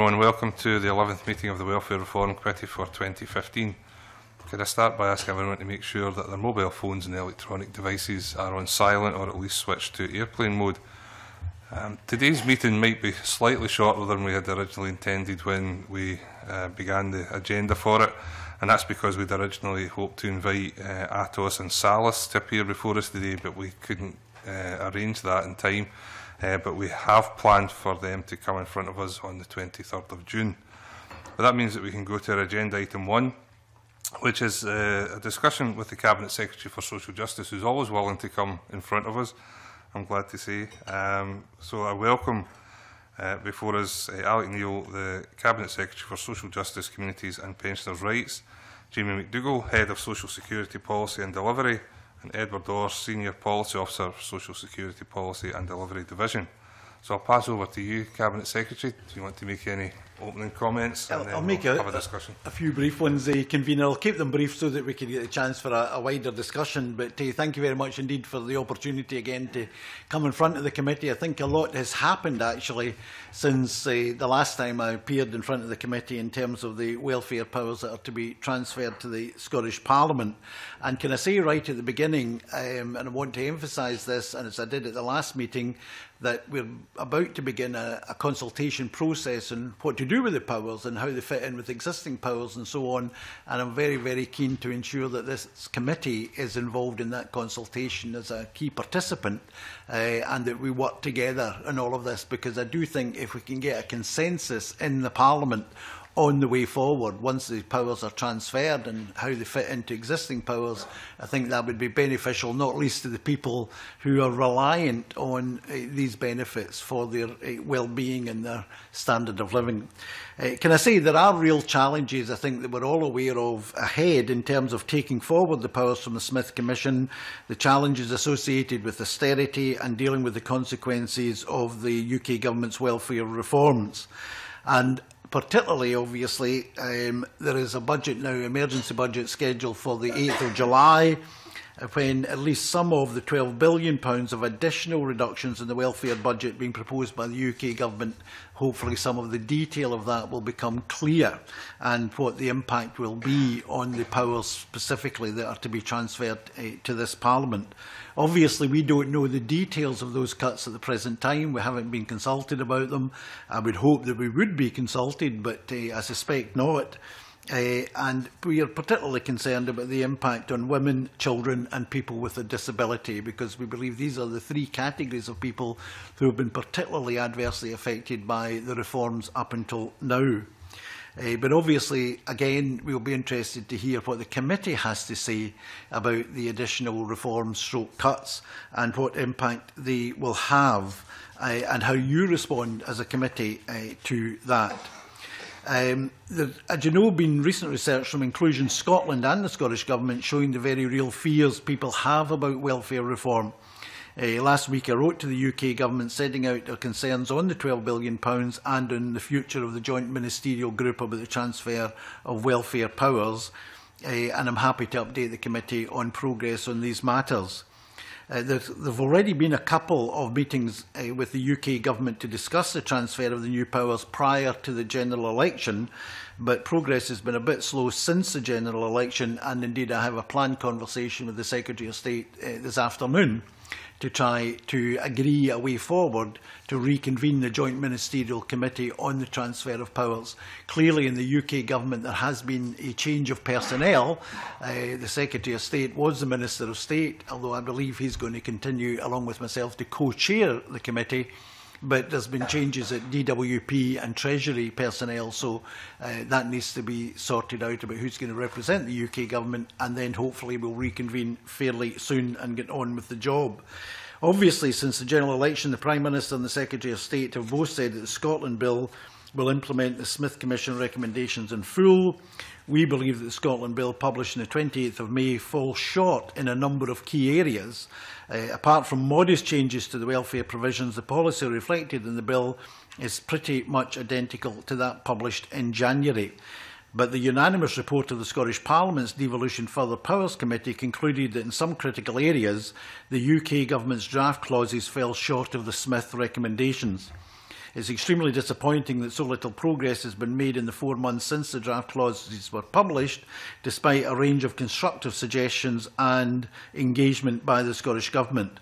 Everyone, welcome to the 11th meeting of the Welfare Reform Committee for 2015. Could I start by asking everyone to make sure that their mobile phones and electronic devices are on silent or at least switched to airplane mode. Today's meeting might be slightly shorter than we had originally intended when we began the agenda for it, and that's because we'd originally hoped to invite Atos and Salas to appear before us today, but we couldn't arrange that in time. But we have planned for them to come in front of us on the 23rd of June. But that means that we can go to our agenda item 1, which is a discussion with the Cabinet Secretary for Social Justice, who's always willing to come in front of us, I'm glad to say. So I welcome before us Alex Neil, the Cabinet Secretary for Social Justice, Communities and Pensioners' Rights, Jamie McDougall, Head of Social Security Policy and Delivery, and Edward Orr, Senior Policy Officer, Social Security Policy and Delivery Division. So I'll pass over to you, Cabinet Secretary. Do you want to make any opening comments? I'll have a few brief ones, Convener. I'll keep them brief so that we can get a chance for a wider discussion. But thank you very much indeed for the opportunity again to come in front of the committee. I think a lot has happened actually since the last time I appeared in front of the committee in terms of the welfare powers that are to be transferred to the Scottish Parliament. And can I say right at the beginning, and I want to emphasise this, and as I did at the last meeting, that we're about to begin a consultation process on what to do with the powers and how they fit in with existing powers and so on. And I'm very, very keen to ensure that this committee is involved in that consultation as a key participant and that we work together on all of this, because I do think if we can get a consensus in the Parliament on the way forward, once the powers are transferred and how they fit into existing powers, I think that would be beneficial, not least to the people who are reliant on these benefits for their well-being and their standard of living. Can I say there are real challenges, I think, that we're all aware of ahead in terms of taking forward the powers from the Smith Commission, the challenges associated with austerity and dealing with the consequences of the UK Government's welfare reforms. And particularly, obviously, there is a budget now, emergency budget, scheduled for the 8th of July, when at least some of the £12 billion of additional reductions in the welfare budget being proposed by the UK Government, hopefully some of the detail of that will become clear and what the impact will be on the powers specifically that are to be transferred to this Parliament. Obviously, we don't know the details of those cuts at the present time. We haven't been consulted about them. I would hope that we would be consulted, but I suspect not. And we are particularly concerned about the impact on women, children and people with a disability, because we believe these are the three categories of people who have been particularly adversely affected by the reforms up until now. But obviously, again, we'll be interested to hear what the committee has to say about the additional reforms, stroke cuts, and what impact they will have, and how you respond as a committee to that. There's, as you know, been recent research from Inclusion Scotland and the Scottish Government showing the very real fears people have about welfare reform. Last week I wrote to the UK Government setting out our concerns on the £12 billion and on the future of the Joint Ministerial Group about the transfer of welfare powers, and I'm happy to update the committee on progress on these matters. There have already been a couple of meetings with the UK Government to discuss the transfer of the new powers prior to the general election, but progress has been a bit slow since the general election, and indeed I have a planned conversation with the Secretary of State this afternoon to try to agree a way forward to reconvene the Joint Ministerial Committee on the transfer of powers. Clearly in the UK Government there has been a change of personnel. The Secretary of State was the Minister of State, although I believe he's going to continue along with myself to co-chair the committee. But there's been changes at DWP and Treasury personnel, so that needs to be sorted out about who's going to represent the UK Government, and then hopefully we'll reconvene fairly soon and get on with the job. Obviously, since the general election, the Prime Minister and the Secretary of State have both said that the Scotland Bill will implement the Smith Commission recommendations in full. We believe that the Scotland Bill, published on the 28th of May, falls short in a number of key areas. Apart from modest changes to the welfare provisions, the policy reflected in the Bill is pretty much identical to that published in January. But the unanimous report of the Scottish Parliament's Devolution Further Powers Committee concluded that in some critical areas, the UK Government's draft clauses fell short of the Smith recommendations. It's extremely disappointing that so little progress has been made in the 4 months since the draft clauses were published, despite a range of constructive suggestions and engagement by the Scottish Government.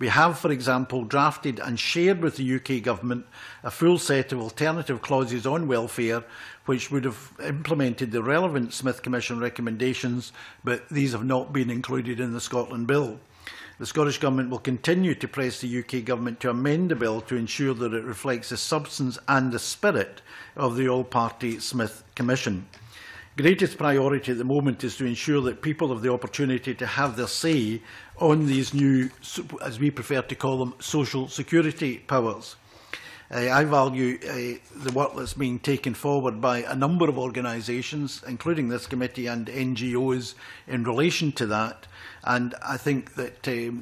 We have, for example, drafted and shared with the UK Government a full set of alternative clauses on welfare, which would have implemented the relevant Smith Commission recommendations, but these have not been included in the Scotland Bill. The Scottish Government will continue to press the UK Government to amend the bill to ensure that it reflects the substance and the spirit of the All Party Smith Commission. The greatest priority at the moment is to ensure that people have the opportunity to have their say on these new, as we prefer to call them, social security powers. I value the work that's being taken forward by a number of organisations, including this committee and NGOs, in relation to that. And I think that if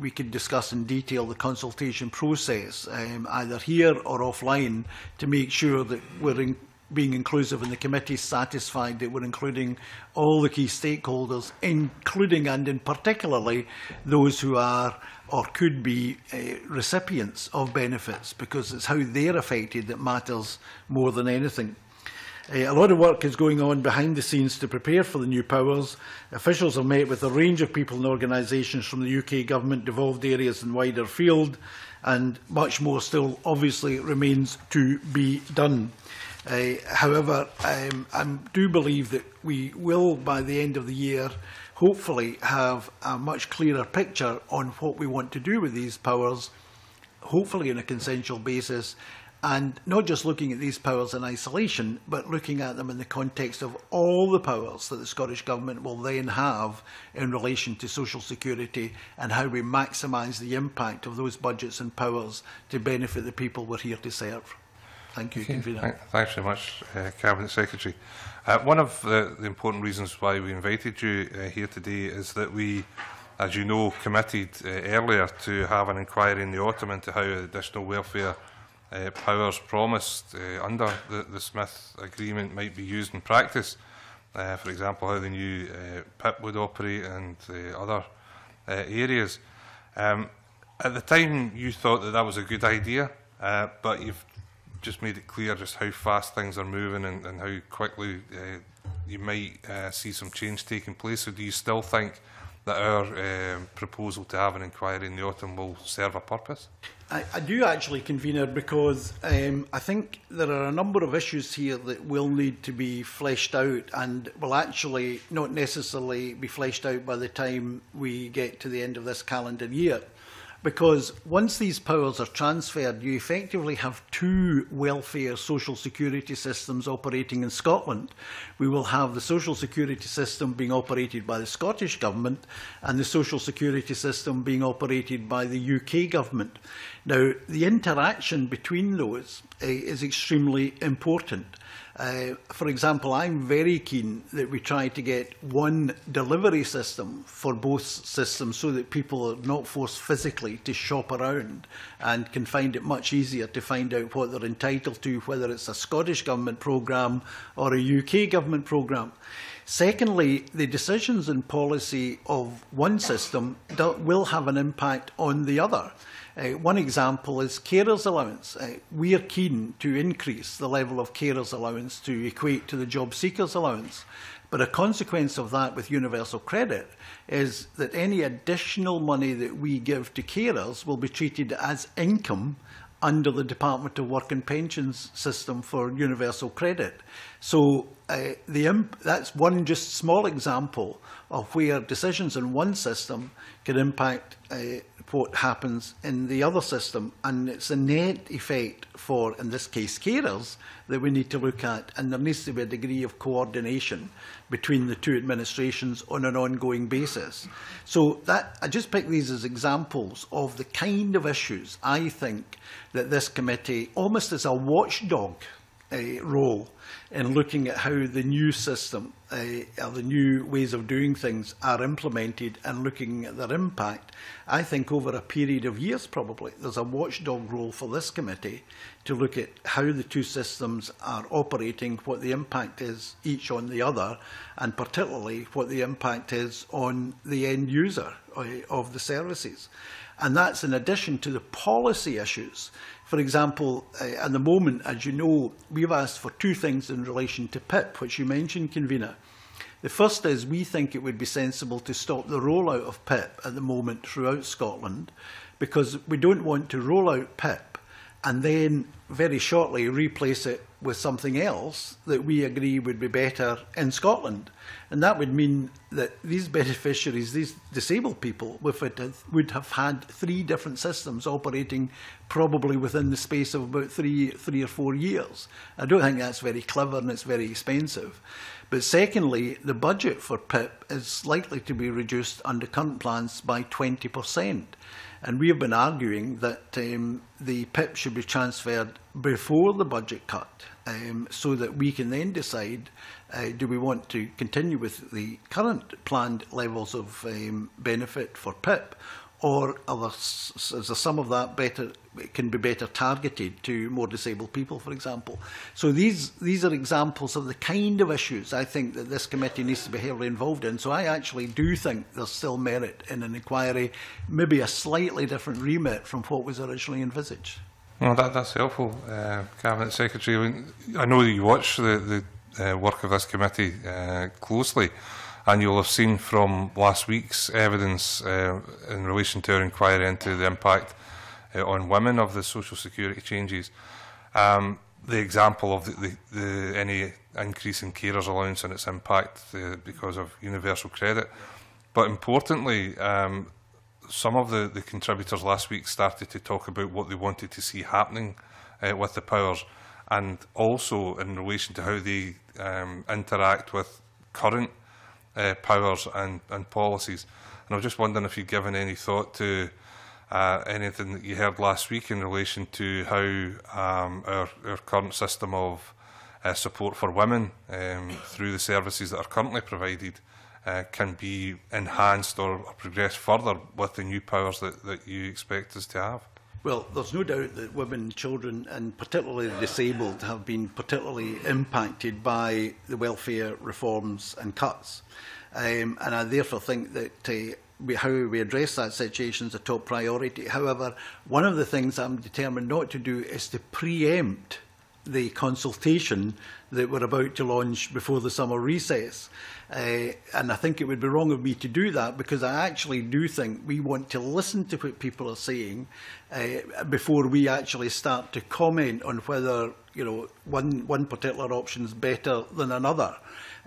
we could discuss in detail the consultation process, either here or offline, to make sure that we're being inclusive and the committee satisfied that we're including all the key stakeholders, including and in particularly those who are or could be recipients of benefits, because it's how they're affected that matters more than anything. A lot of work is going on behind the scenes to prepare for the new powers. Officials have met with a range of people and organisations from the UK Government, devolved areas and wider field, and much more still obviously remains to be done. However, I do believe that we will, by the end of the year, hopefully have a much clearer picture on what we want to do with these powers, hopefully on a consensual basis, and not just looking at these powers in isolation, but looking at them in the context of all the powers that the Scottish Government will then have in relation to social security and how we maximise the impact of those budgets and powers to benefit the people we're here to serve. Thank you, Convener. Thanks very much, Cabinet Secretary. One of the important reasons why we invited you here today is that we, as you know, committed earlier to have an inquiry in the autumn into how additional welfare powers promised under the Smith Agreement might be used in practice. For example, how the new PIP would operate and other areas. At the time, you thought that that was a good idea, but you've just made it clear just how fast things are moving and how quickly you might see some change taking place. So do you still think that our proposal to have an inquiry in the autumn will serve a purpose? I do actually, Convener, because I think there are a number of issues here that will need to be fleshed out and will actually not necessarily be fleshed out by the time we get to the end of this calendar year. Because once these powers are transferred, you effectively have two welfare social security systems operating in Scotland. We will have the social security system being operated by the Scottish Government and the social security system being operated by the UK Government. Now, the interaction between those is extremely important. For example, I'm very keen that we try to get one delivery system for both systems so that people are not forced physically to shop around and can find it much easier to find out what they're entitled to, whether it's a Scottish Government programme or a UK Government programme. Secondly, the decisions and policy of one system will have an impact on the other. One example is carers' allowance. We are keen to increase the level of carers' allowance to equate to the job seekers' allowance. But a consequence of that with Universal Credit is that any additional money that we give to carers will be treated as income under the Department of Work and Pensions system for Universal Credit. So that's one just small example of where decisions in one system can impact what happens in the other system, and it's a net effect for, in this case, carers that we need to look at, and there needs to be a degree of coordination between the two administrations on an ongoing basis. So that, I just pick these as examples of the kind of issues I think that this committee, almost as a watchdog role, in looking at how the new system, or the new ways of doing things are implemented and looking at their impact, I think over a period of years probably, there's a watchdog role for this committee to look at how the two systems are operating, what the impact is each on the other, and particularly what the impact is on the end user of the services. And that's in addition to the policy issues. For example, at the moment, as you know, we've asked for two things in relation to PIP, which you mentioned, Convener. The first is we think it would be sensible to stop the rollout of PIP at the moment throughout Scotland, because we don't want to roll out PIP and then very shortly replace it with something else that we agree would be better in Scotland. And that would mean that these beneficiaries, these disabled people, would have had three different systems operating probably within the space of about three or four years. I don't think that's very clever, and it's very expensive. But secondly, the budget for PIP is likely to be reduced under current plans by 20%. And we have been arguing that the PIP should be transferred before the budget cut, so that we can then decide, do we want to continue with the current planned levels of benefit for PIP, or is the sum of that better, can be better targeted to more disabled people, for example. So these are examples of the kind of issues I think that this committee needs to be heavily involved in. So I actually do think there's still merit in an inquiry, maybe a slightly different remit from what was originally envisaged. Well, that's helpful, Cabinet Secretary. I know that you watch the work of this committee closely, and you'll have seen from last week's evidence in relation to our inquiry into the impact on women of the social security changes, the example of any increase in carers allowance and its impact because of universal credit. But importantly, some of the contributors last week started to talk about what they wanted to see happening with the powers, and also in relation to how they interact with current powers and policies. And I was just wondering if you'd given any thought to anything that you heard last week in relation to how our current system of support for women through the services that are currently provided can be enhanced or progressed further with the new powers that you expect us to have? Well, there's no doubt that women, children and particularly the disabled have been particularly impacted by the welfare reforms and cuts. And I therefore think that how we address that situation is a top priority. However, one of the things I'm determined not to do is to preempt the consultation that we're about to launch before the summer recess. And I think it would be wrong of me to do that, because I actually do think we want to listen to what people are saying before we actually start to comment on whether, you know, one particular option is better than another.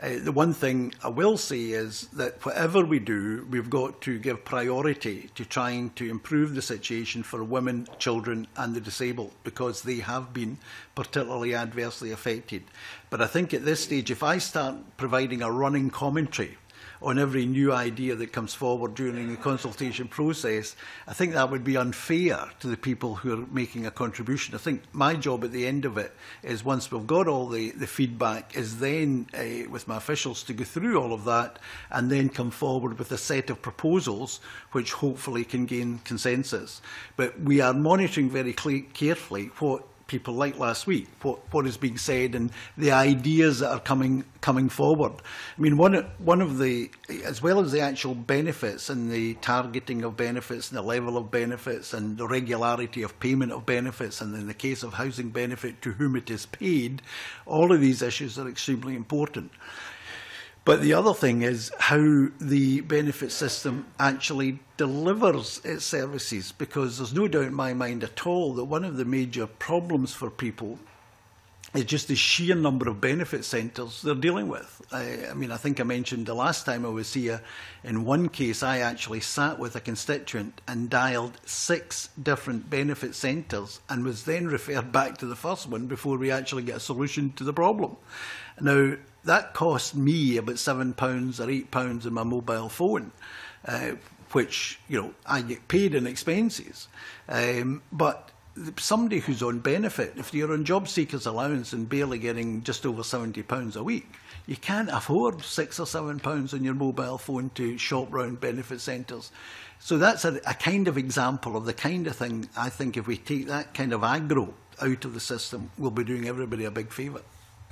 The one thing I will say is that whatever we do, we've got to give priority to trying to improve the situation for women, children and the disabled, because they have been particularly adversely affected. But I think at this stage, if I start providing a running commentary on every new idea that comes forward during the consultation process, I think that would be unfair to the people who are making a contribution. I think my job at the end of it is, once we've got all the feedback, is then with my officials to go through all of that and then come forward with a set of proposals which hopefully can gain consensus. But we are monitoring very carefully what people like last week, what is being said and the ideas that are coming forward. I mean, one of the, as well as the actual benefits and the targeting of benefits and the level of benefits and the regularity of payment of benefits, and in the case of housing benefit, to whom it is paid, all of these issues are extremely important. But the other thing is how the benefit system actually delivers its services, because there's no doubt in my mind at all that one of the major problems for people is just the sheer number of benefit centres they're dealing with. I mean, I think I mentioned the last time I was here, in one case I actually sat with a constituent and dialled 6 different benefit centres and was then referred back to the first one before we actually get a solution to the problem. Now, that cost me about £7 or £8 in my mobile phone, which, you know, I get paid in expenses. But somebody who's on benefit, if you're on job seekers allowance and barely getting just over £70 a week, you can't afford £6 or £7 on your mobile phone to shop round benefit centres. So that's a kind of example of the kind of thing I think if we take that kind of aggro out of the system, we'll be doing everybody a big favour.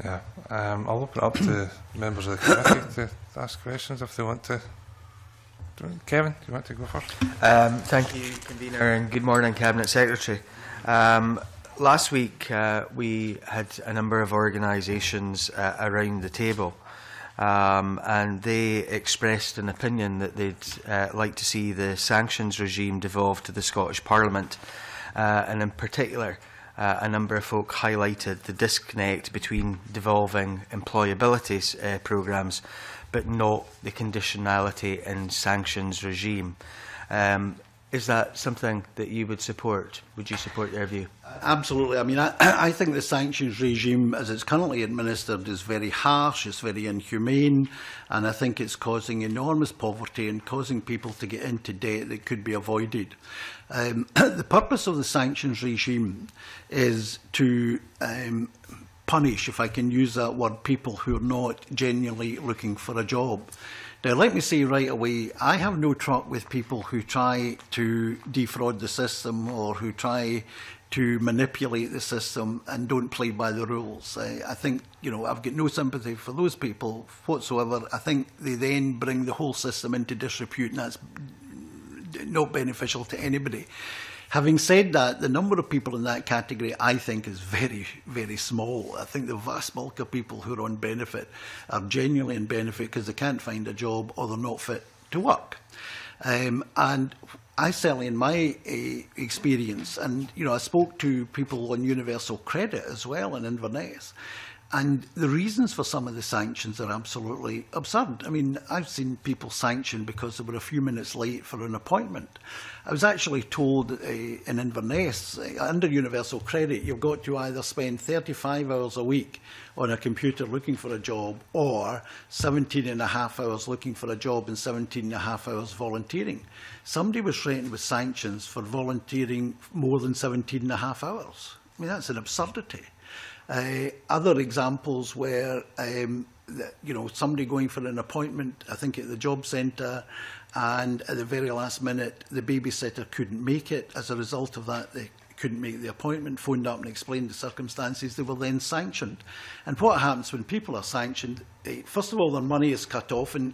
Yeah, I'll open it up to members of the committee to ask questions if they want to. Kevin, do you want to go first? Thank you, Convener, and good morning, Cabinet Secretary. Last week we had a number of organisations around the table, and they expressed an opinion that they'd like to see the sanctions regime devolved to the Scottish Parliament, and in particular a number of folk highlighted the disconnect between devolving employability programmes but not the conditionality and sanctions regime. Is that something that you would support? Would you support their view? Absolutely. I mean, I think the sanctions regime, as it's currently administered, is very harsh, it's very inhumane, and I think it's causing enormous poverty and causing people to get into debt that could be avoided. The purpose of the sanctions regime is to punish, if I can use that word, people who are not genuinely looking for a job. Now, let me say right away, I have no truck with people who try to defraud the system or who try to manipulate the system and don't play by the rules. I think, you know, I've got no sympathy for those people whatsoever. I think they then bring the whole system into disrepute, and that's not beneficial to anybody. Having said that, the number of people in that category, I think, is very, very small. I think the vast bulk of people who are on benefit are genuinely in benefit because they can't find a job or they're not fit to work. And I certainly, in my experience, and you know, I spoke to people on Universal Credit as well in Inverness, and the reasons for some of the sanctions are absolutely absurd. I mean, I've seen people sanctioned because they were a few minutes late for an appointment. I was actually told in Inverness, under Universal Credit, you've got to either spend 35 hours a week on a computer looking for a job or 17 and a half hours looking for a job and 17 and a half hours volunteering. Somebody was threatened with sanctions for volunteering more than 17 and a half hours. I mean, that's an absurdity. Other examples where, you know, somebody going for an appointment, I think at the job centre, and at the very last minute, the babysitter couldn't make it. As a result of that, they couldn't make the appointment, phoned up and explained the circumstances. They were then sanctioned. And what happens when people are sanctioned? First of all, their money is cut off, and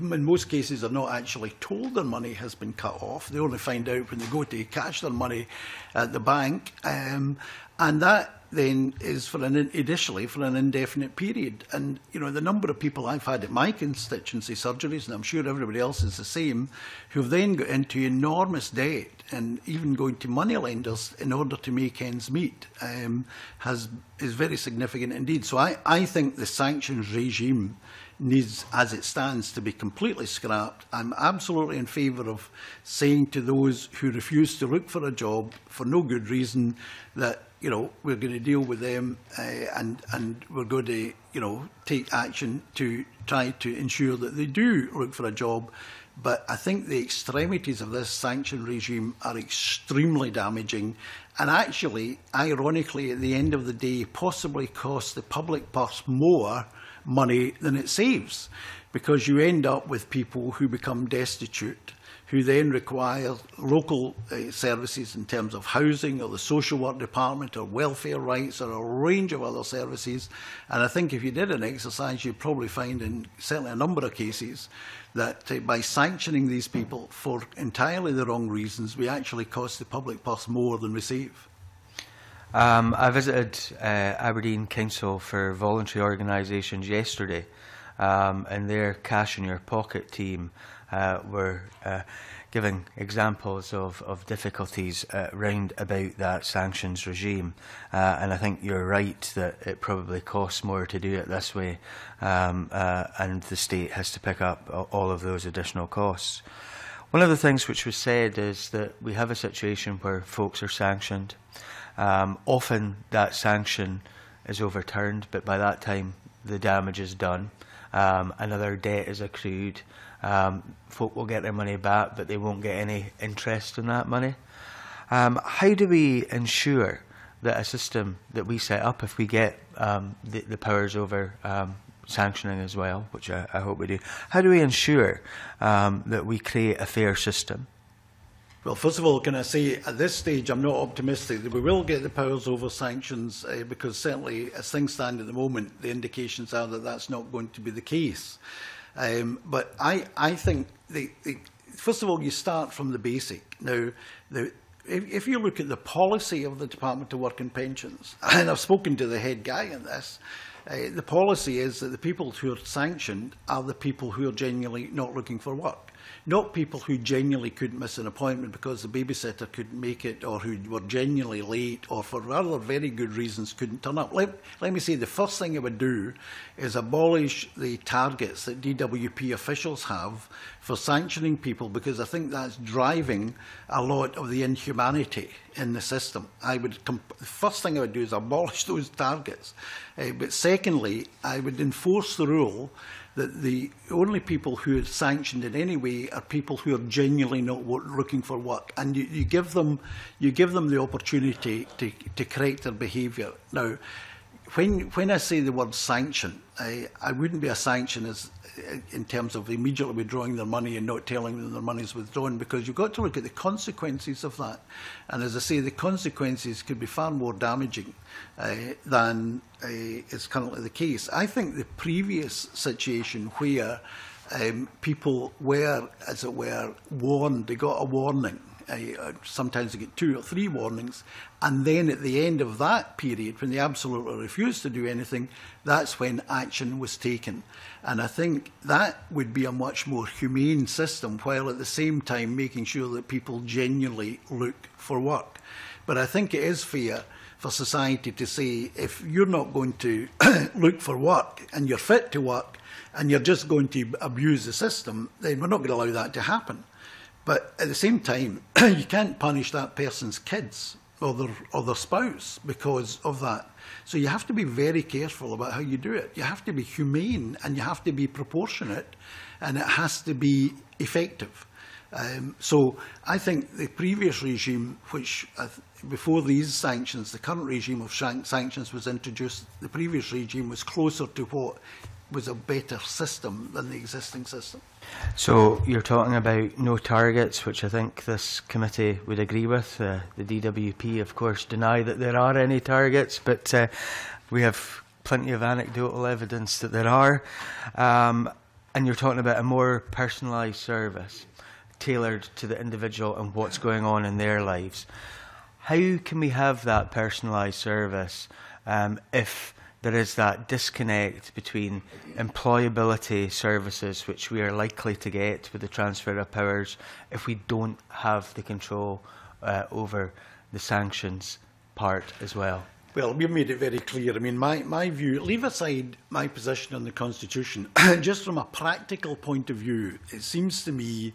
in most cases they're not actually told their money has been cut off. They only find out when they go to cash their money at the bank. And that then is for initially for an indefinite period. And you know, the number of people I've had at my constituency surgeries, and I'm sure everybody else is the same, who've then got into enormous debt and even going to money lenders in order to make ends meet is very significant indeed. So I think the sanctions regime needs, as it stands, to be completely scrapped. I'm absolutely in favour of saying to those who refuse to look for a job for no good reason that, you know, we're going to deal with them and we're going to, you know, take action to try to ensure that they do look for a job. But I think the extremities of this sanction regime are extremely damaging and actually, ironically, at the end of the day, possibly cost the public purse more money than it saves, because you end up with people who become destitute, who then require local services in terms of housing or the social work department or welfare rights or a range of other services. And I think if you did an exercise, you'd probably find in certainly a number of cases that by sanctioning these people for entirely the wrong reasons, we actually cost the public purse more than we save. I visited Aberdeen Council for Voluntary Organisations yesterday, and their Cash in Your Pocket team were giving examples of difficulties round about that sanctions regime. And I think you're right that it probably costs more to do it this way, and the state has to pick up all of those additional costs. One of the things which was said is that we have a situation where folks are sanctioned. Often that sanction is overturned, but by that time the damage is done. Another debt is accrued. Folk will get their money back, but they won't get any interest in that money. How do we ensure that a system that we set up, if we get the powers over sanctioning as well, which I hope we do, how do we ensure that we create a fair system? Well, first of all, can I say at this stage I'm not optimistic that we will get the powers over sanctions because certainly as things stand at the moment, the indications are that that's not going to be the case. But I think, first of all, you start from the basic. Now, if you look at the policy of the Department of Work and Pensions, and I've spoken to the head guy on this, the policy is that the people who are sanctioned are the people who are genuinely not looking for work, not people who genuinely couldn't miss an appointment because the babysitter couldn't make it or who were genuinely late or for other very good reasons couldn't turn up. Let me say the first thing I would do is abolish the targets that DWP officials have for sanctioning people because I think that's driving a lot of the inhumanity in the system. The first thing I would do is abolish those targets. But secondly, I would enforce the rule that the only people who are sanctioned in any way are people who are genuinely not looking for work, and you give them the opportunity to correct their behaviour. Now, when I say the word sanction, I wouldn't be a sanctionist in terms of immediately withdrawing their money and not telling them their money's withdrawn, because you've got to look at the consequences of that. And as I say, the consequences could be far more damaging than is currently the case. I think the previous situation where people were, as it were, warned, they got a warning. Sometimes they get 2 or 3 warnings, and then at the end of that period, when they absolutely refused to do anything, that's when action was taken. And I think that would be a much more humane system, while at the same time making sure that people genuinely look for work. But I think it is fair for society to say, if you're not going to look for work and you're fit to work and you're just going to abuse the system, then we're not going to allow that to happen. But at the same time, you can't punish that person's kids or their spouse because of that. So you have to be very careful about how you do it. You have to be humane and you have to be proportionate and it has to be effective. So I think the previous regime, which before these sanctions, the current regime of sanctions was introduced, the previous regime was closer to what was a better system than the existing system. So you're talking about no targets, which I think this committee would agree with. The DWP, of course, deny that there are any targets, but we have plenty of anecdotal evidence that there are. And you're talking about a more personalised service, tailored to the individual and what's going on in their lives. How can we have that personalised service if there is that disconnect between employability services, which we are likely to get with the transfer of powers, if we don't have the control over the sanctions part as well? Well, we've made it very clear. I mean, my view, leave aside my position on the Constitution, just from a practical point of view, it seems to me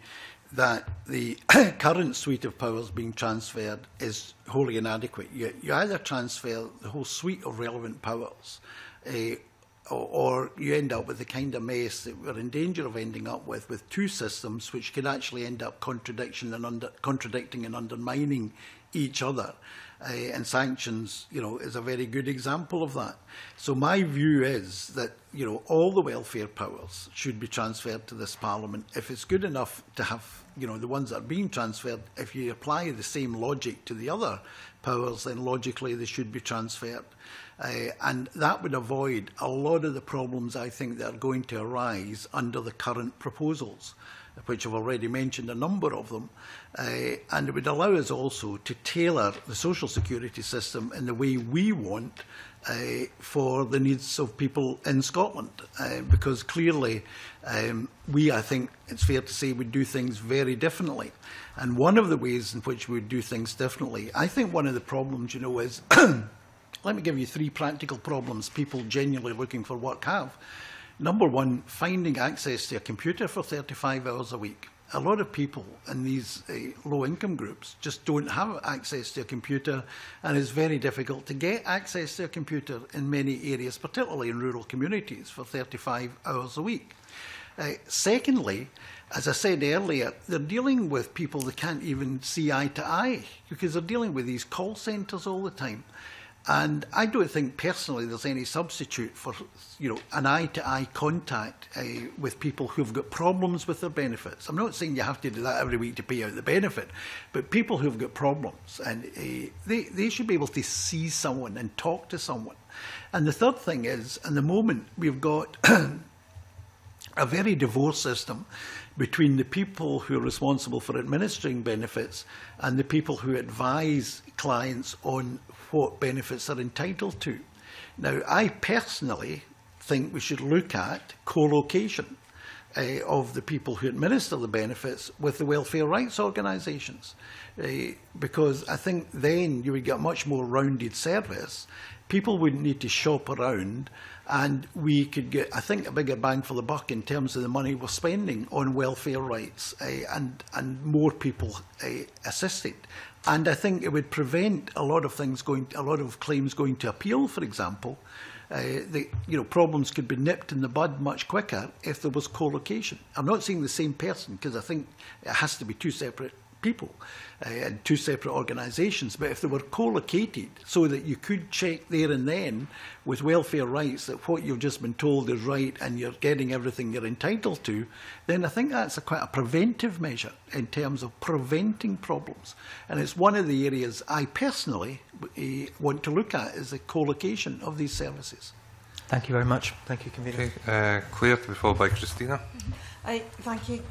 that the current suite of powers being transferred is wholly inadequate. You either transfer the whole suite of relevant powers or you end up with the kind of mess that we're in danger of ending up with 2 systems which could actually end up contradicting and undermining each other. And sanctions, you know, is a very good example of that. So my view is that, you know, all the welfare powers should be transferred to this Parliament. If it's good enough to have, you know, the ones that are being transferred, if you apply the same logic to the other powers, then logically they should be transferred. And that would avoid a lot of the problems I think that are going to arise under the current proposals, which I've already mentioned a number of them, and it would allow us also to tailor the social security system in the way we want for the needs of people in Scotland, because clearly I think it's fair to say, we do things very differently. And one of the ways in which we do things differently, I think one of the problems, you know, is, let me give you 3 practical problems people genuinely looking for work have. Number 1, finding access to a computer for 35 hours a week. A lot of people in these low-income groups just don't have access to a computer, and it's very difficult to get access to a computer in many areas, particularly in rural communities, for 35 hours a week. Secondly, as I said earlier, they're dealing with people they can't even see eye to eye because they're dealing with these call centres all the time. And I don't think personally there's any substitute for, you know, an eye-to-eye contact with people who've got problems with their benefits. I'm not saying you have to do that every week to pay out the benefit, but people who've got problems, and they should be able to see someone and talk to someone. And the third thing is, at the moment, we've got a very divorced system between the people who are responsible for administering benefits and the people who advise clients on what benefits they're entitled to. Now, I personally think we should look at co-location of the people who administer the benefits with the welfare rights organisations, because I think then you would get a much more rounded service. People wouldn't need to shop around, and we could get, I think, a bigger bang for the buck in terms of the money we're spending on welfare rights and more people assisted. And I think it would prevent a lot of things going, a lot of claims going to appeal, for example. You know, problems could be nipped in the bud much quicker if there was co-location. I'm not saying the same person, because I think it has to be two separate people and two separate organisations, but if they were co-located so that you could check there and then with welfare rights that what you've just been told is right and you're getting everything you're entitled to, then I think that's quite a preventive measure in terms of preventing problems. And it's one of the areas I personally want to look at, is the co-location of these services. Thank you very much. Thank you, Convener. Okay, Claire, to be followed by Christina. Thank you,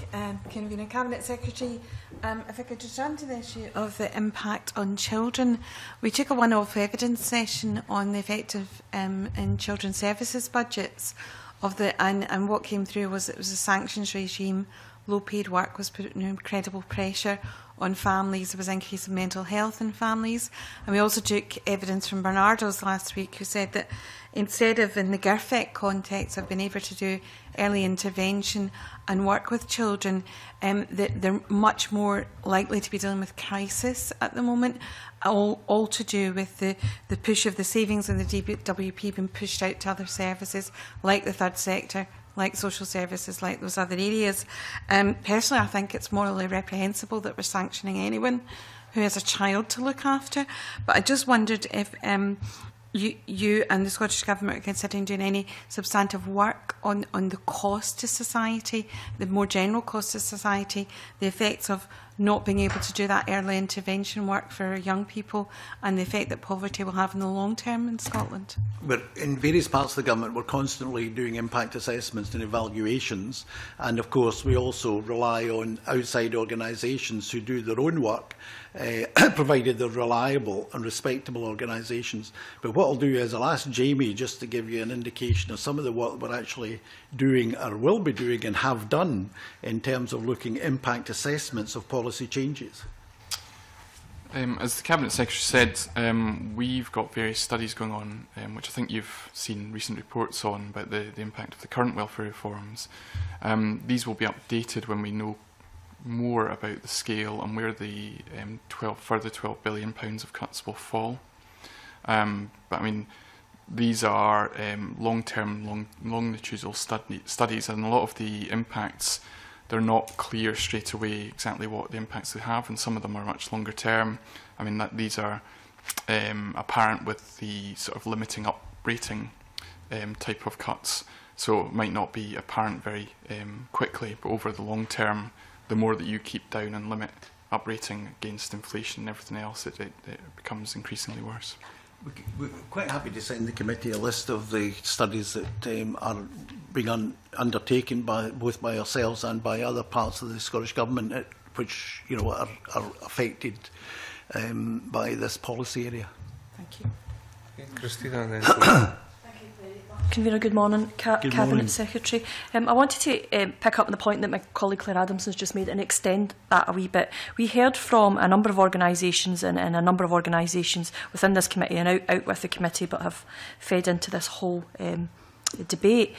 Convener. Cabinet Secretary, if I could return to the issue of the impact on children. We took a one-off evidence session on the effect of in children's services budgets of the, and what came through was it was a sanctions regime. Low-paid work was putting incredible pressure on families. There was an increase in mental health in families. And we also took evidence from Bernardo's last week, who said that instead of in the GIRFEC context of being able to do early intervention and work with children, that they're much more likely to be dealing with crisis at the moment, all to do with the push of the savings and the DWP being pushed out to other services like the third sector, like social services, like those other areas. Personally, I think it's morally reprehensible that we're sanctioning anyone who has a child to look after. But I just wondered if you and the Scottish Government are considering doing any substantive work on the cost to society, the more general cost to society, the effects of not being able to do that early intervention work for young people and the effect that poverty will have in the long term in Scotland. We're, in various parts of the government, we're constantly doing impact assessments and evaluations, and of course we also rely on outside organisations who do their own work, provided they're reliable and respectable organisations. But what I'll do is I'll ask Jamie just to give you an indication of some of the work we're actually doing or will be doing and have done in terms of looking at impact assessments of policy changes. As the Cabinet Secretary said, we've got various studies going on, which I think you've seen recent reports on, about the impact of the current welfare reforms. These will be updated when we know more about the scale and where the further £12 billion of cuts will fall. But I mean, these are long-term, longitudinal studies, and a lot of the impacts, they're not clear straight away exactly what the impacts they have, and some of them are much longer term. I mean, these are apparent with the sort of limiting up rating type of cuts, so it might not be apparent very quickly, but over the long term, the more that you keep down and limit up rating against inflation and everything else, it becomes increasingly worse. We're quite happy to send the committee a list of the studies that are being undertaken by, both by ourselves and by other parts of the Scottish Government, which, you know, are affected by this policy area. Thank you. Okay, Christina, and then Convener, good morning. Cabinet Secretary. I wanted to pick up on the point that my colleague Claire Adamson's just made and extend that a wee bit. We heard from a number of organisations and a number of organisations within this committee and out with the committee, but have fed into this whole debate,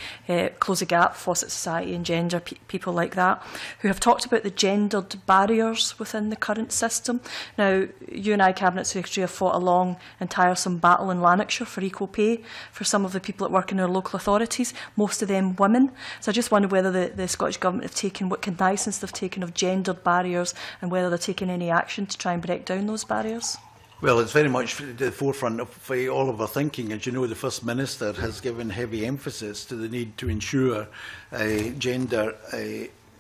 Close the Gap, Fawcett Society and Gender, people like that, who have talked about the gendered barriers within the current system. Now, you and I, Cabinet Secretary, have fought a long and tiresome battle in Lanarkshire for equal pay for some of the people that work in our local authorities, most of them women. So I just wonder whether the Scottish Government have taken what cognizance they've taken of gendered barriers and whether they're taking any action to try and break down those barriers. Well, it's very much at the forefront of all of our thinking. As you know, the First Minister has given heavy emphasis to the need to ensure gender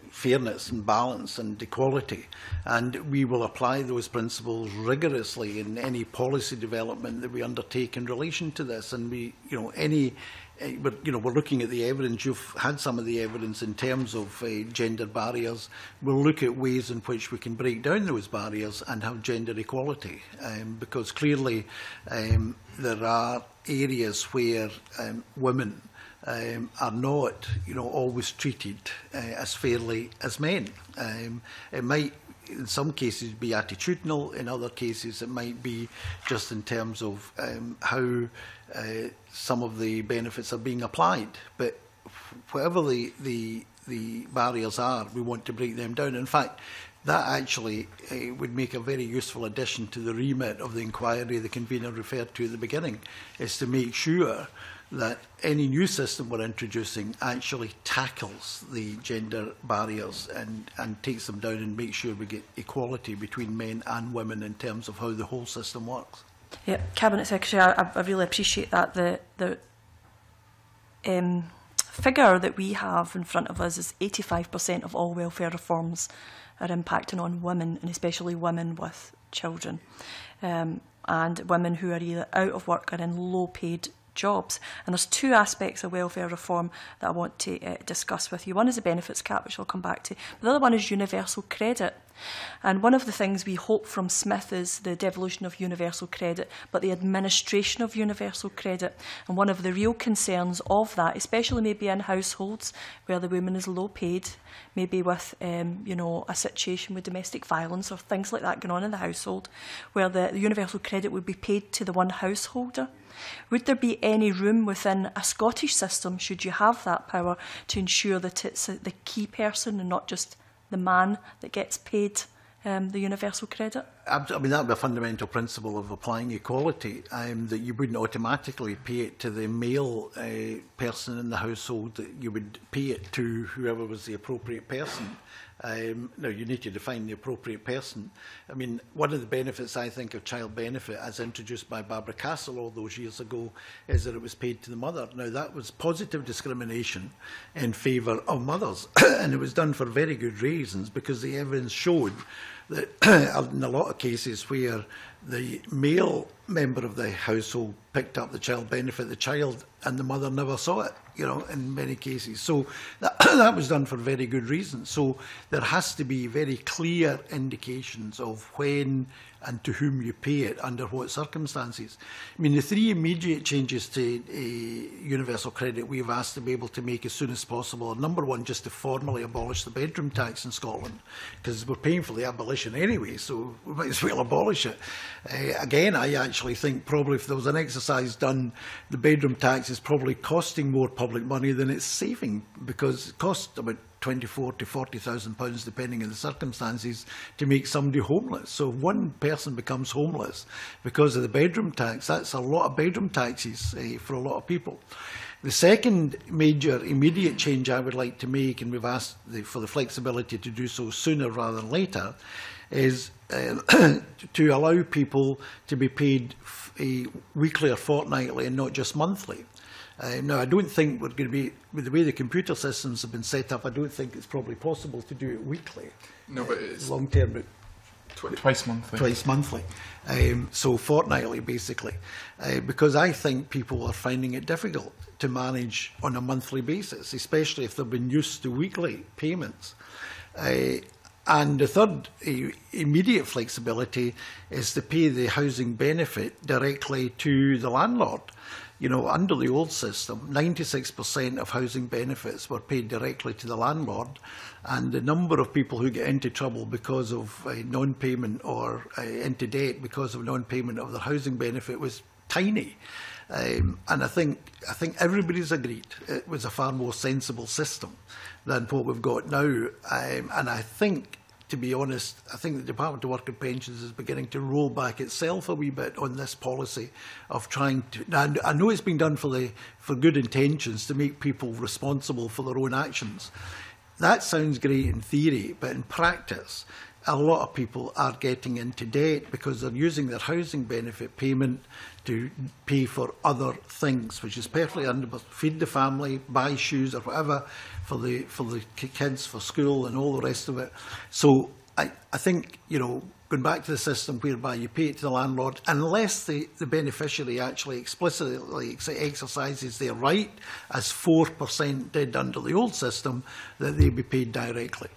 fairness and balance and equality. And we will apply those principles rigorously in any policy development that we undertake in relation to this. And we, we're looking at the evidence. You've had some of the evidence in terms of gender barriers. We'll look at ways in which we can break down those barriers and have gender equality, because clearly there are areas where women are not, always treated as fairly as men. It might, in some cases, be attitudinal. In other cases, it might be just in terms of how some of the benefits are being applied. But whatever the barriers are, we want to break them down. In fact, that actually would make a very useful addition to the remit of the inquiry the convener referred to at the beginning, is to make sure that any new system we're introducing actually tackles the gender barriers and takes them down and makes sure we get equality between men and women in terms of how the whole system works. Yeah, Cabinet Secretary, I really appreciate that. The figure that we have in front of us is 85% of all welfare reforms are impacting on women, and especially women with children, and women who are either out of work or in low-paid jobs. And there's two aspects of welfare reform that I want to discuss with you. One is the benefits cap, which I'll come back to. But the other one is universal credit. And one of the things we hope from Smith is the devolution of universal credit, but the administration of universal credit. And one of the real concerns of that, especially maybe in households where the woman is low paid, maybe with a situation with domestic violence or things like that going on in the household, where the universal credit would be paid to the one householder. Would there be any room within a Scottish system, should you have that power, to ensure that it's the key person and not just the man that gets paid the universal credit? I mean, that would be a fundamental principle of applying equality, that you wouldn't automatically pay it to the male person in the household, that you would pay it to whoever was the appropriate person. Now, you need to define the appropriate person. I mean, one of the benefits, I think, of child benefit, as introduced by Barbara Castle all those years ago, is that it was paid to the mother. Now, that was positive discrimination in favour of mothers, and it was done for very good reasons, because the evidence showed that in a lot of cases where the male member of the household picked up the child benefit, the child and the mother never saw it, in many cases. So that was done for very good reasons. So there has to be very clear indications of when and to whom you pay it, under what circumstances. I mean, the three immediate changes to universal credit we've asked to be able to make as soon as possible are, number one, just to formally abolish the bedroom tax in Scotland, because we're paying for the abolition anyway, so we might as well abolish it. Again, I actually think probably if there was an exercise done, the bedroom tax is probably costing more public money than it's saving, because it costs about £24,000 to £40,000, depending on the circumstances, to make somebody homeless. So if one person becomes homeless because of the bedroom tax, that's a lot of bedroom taxes for a lot of people. The second major immediate change I would like to make, and we've asked for the flexibility to do so sooner rather than later, is to allow people to be paid weekly or fortnightly and not just monthly. Now, I don't think we're going to be, with the way the computer systems have been set up, I don't think it's probably possible to do it weekly. No, but it's long term. But twice monthly. Twice monthly. So fortnightly, basically. Because I think people are finding it difficult to manage on a monthly basis, especially if they've been used to weekly payments. And the third immediate flexibility is to pay the housing benefit directly to the landlord. Under the old system, 96% of housing benefits were paid directly to the landlord, and the number of people who get into trouble because of non-payment or into debt because of non-payment of their housing benefit was tiny. And I think everybody's agreed it was a far more sensible system than what we've got now. And I think, to be honest, I think the Department of Work and Pensions is beginning to roll back itself a wee bit on this policy of trying to... Now, I know it's been done for good intentions to make people responsible for their own actions. That sounds great in theory, but in practice, a lot of people are getting into debt because they're using their housing benefit payment to pay for other things, which is perfectly understandable. Feed the family, buy shoes or whatever for the kids, for school and all the rest of it. So I think, you know, going back to the system whereby you pay it to the landlord, unless the beneficiary actually explicitly exercises their right, as 4% did under the old system, that they be paid directly.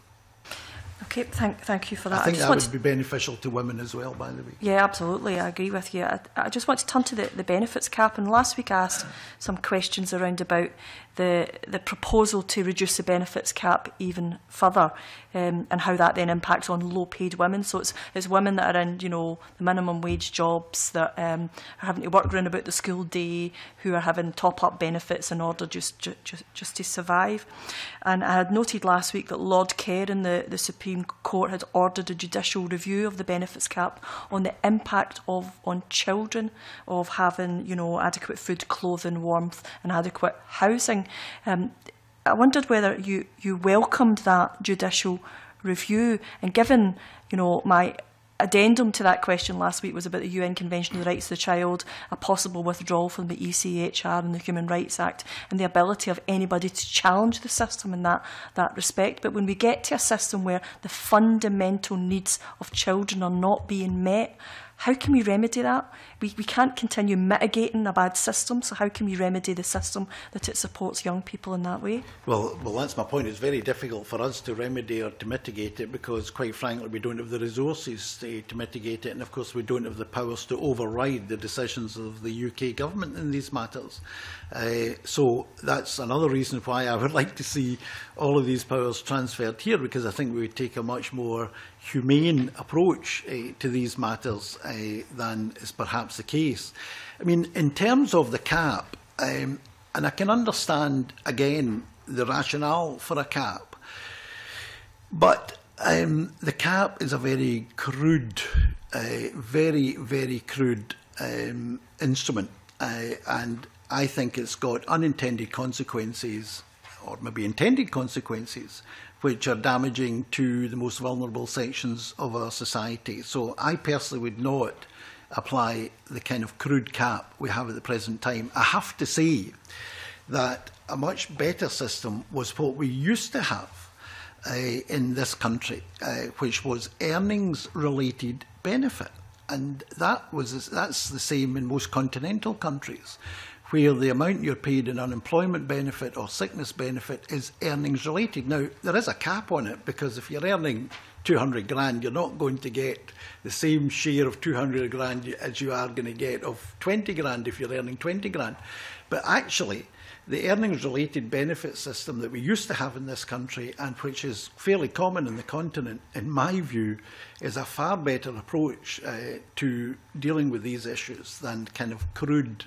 Okay, thank you for that. I think that would be beneficial to women as well, by the way. Yeah, absolutely, I agree with you. I just want to turn to the benefits cap, and last week I asked some questions around about the proposal to reduce the benefits cap even further, and how that then impacts on low-paid women. So it's women that are in, you know, the minimum wage jobs, that are having to work around about the school day, who are having top-up benefits in order just to survive. And I had noted last week that Lord Kerr in the Supreme Court had ordered a judicial review of the benefits cap on the impact on children of having, you know, adequate food, clothing, warmth, and adequate housing. I wondered whether you welcomed that judicial review, and given, you know, my addendum to that question last week was about the UN Convention on the Rights of the Child, a possible withdrawal from the ECHR and the Human Rights Act, and the ability of anybody to challenge the system in that respect. But when we get to a system where the fundamental needs of children are not being met, how can we remedy that? We can't continue mitigating a bad system, so how can we remedy the system that it supports young people in that way? Well, that's my point. It's very difficult for us to remedy or to mitigate it because, quite frankly, we don't have the resources to mitigate it, and, of course, we don't have the powers to override the decisions of the UK government in these matters. So that's another reason why I would like to see all of these powers transferred here, because I think we would take a much more humane approach to these matters than is perhaps the case. I mean, in terms of the cap, and I can understand, again, the rationale for a cap, but the cap is a very crude, very, very crude instrument, and I think it's got unintended consequences, or maybe intended consequences, which are damaging to the most vulnerable sections of our society. So I personally would not apply the kind of crude cap we have at the present time. I have to say that a much better system was what we used to have in this country, which was earnings-related benefit. And that's the same in most continental countries, where the amount you're paid in unemployment benefit or sickness benefit is earnings related. Now, there is a cap on it, because if you're earning 200 grand, you're not going to get the same share of 200 grand as you are going to get of 20 grand if you're earning 20 grand. But actually, the earnings related benefit system that we used to have in this country, and which is fairly common in the continent, in my view, is a far better approach to dealing with these issues than kind of crude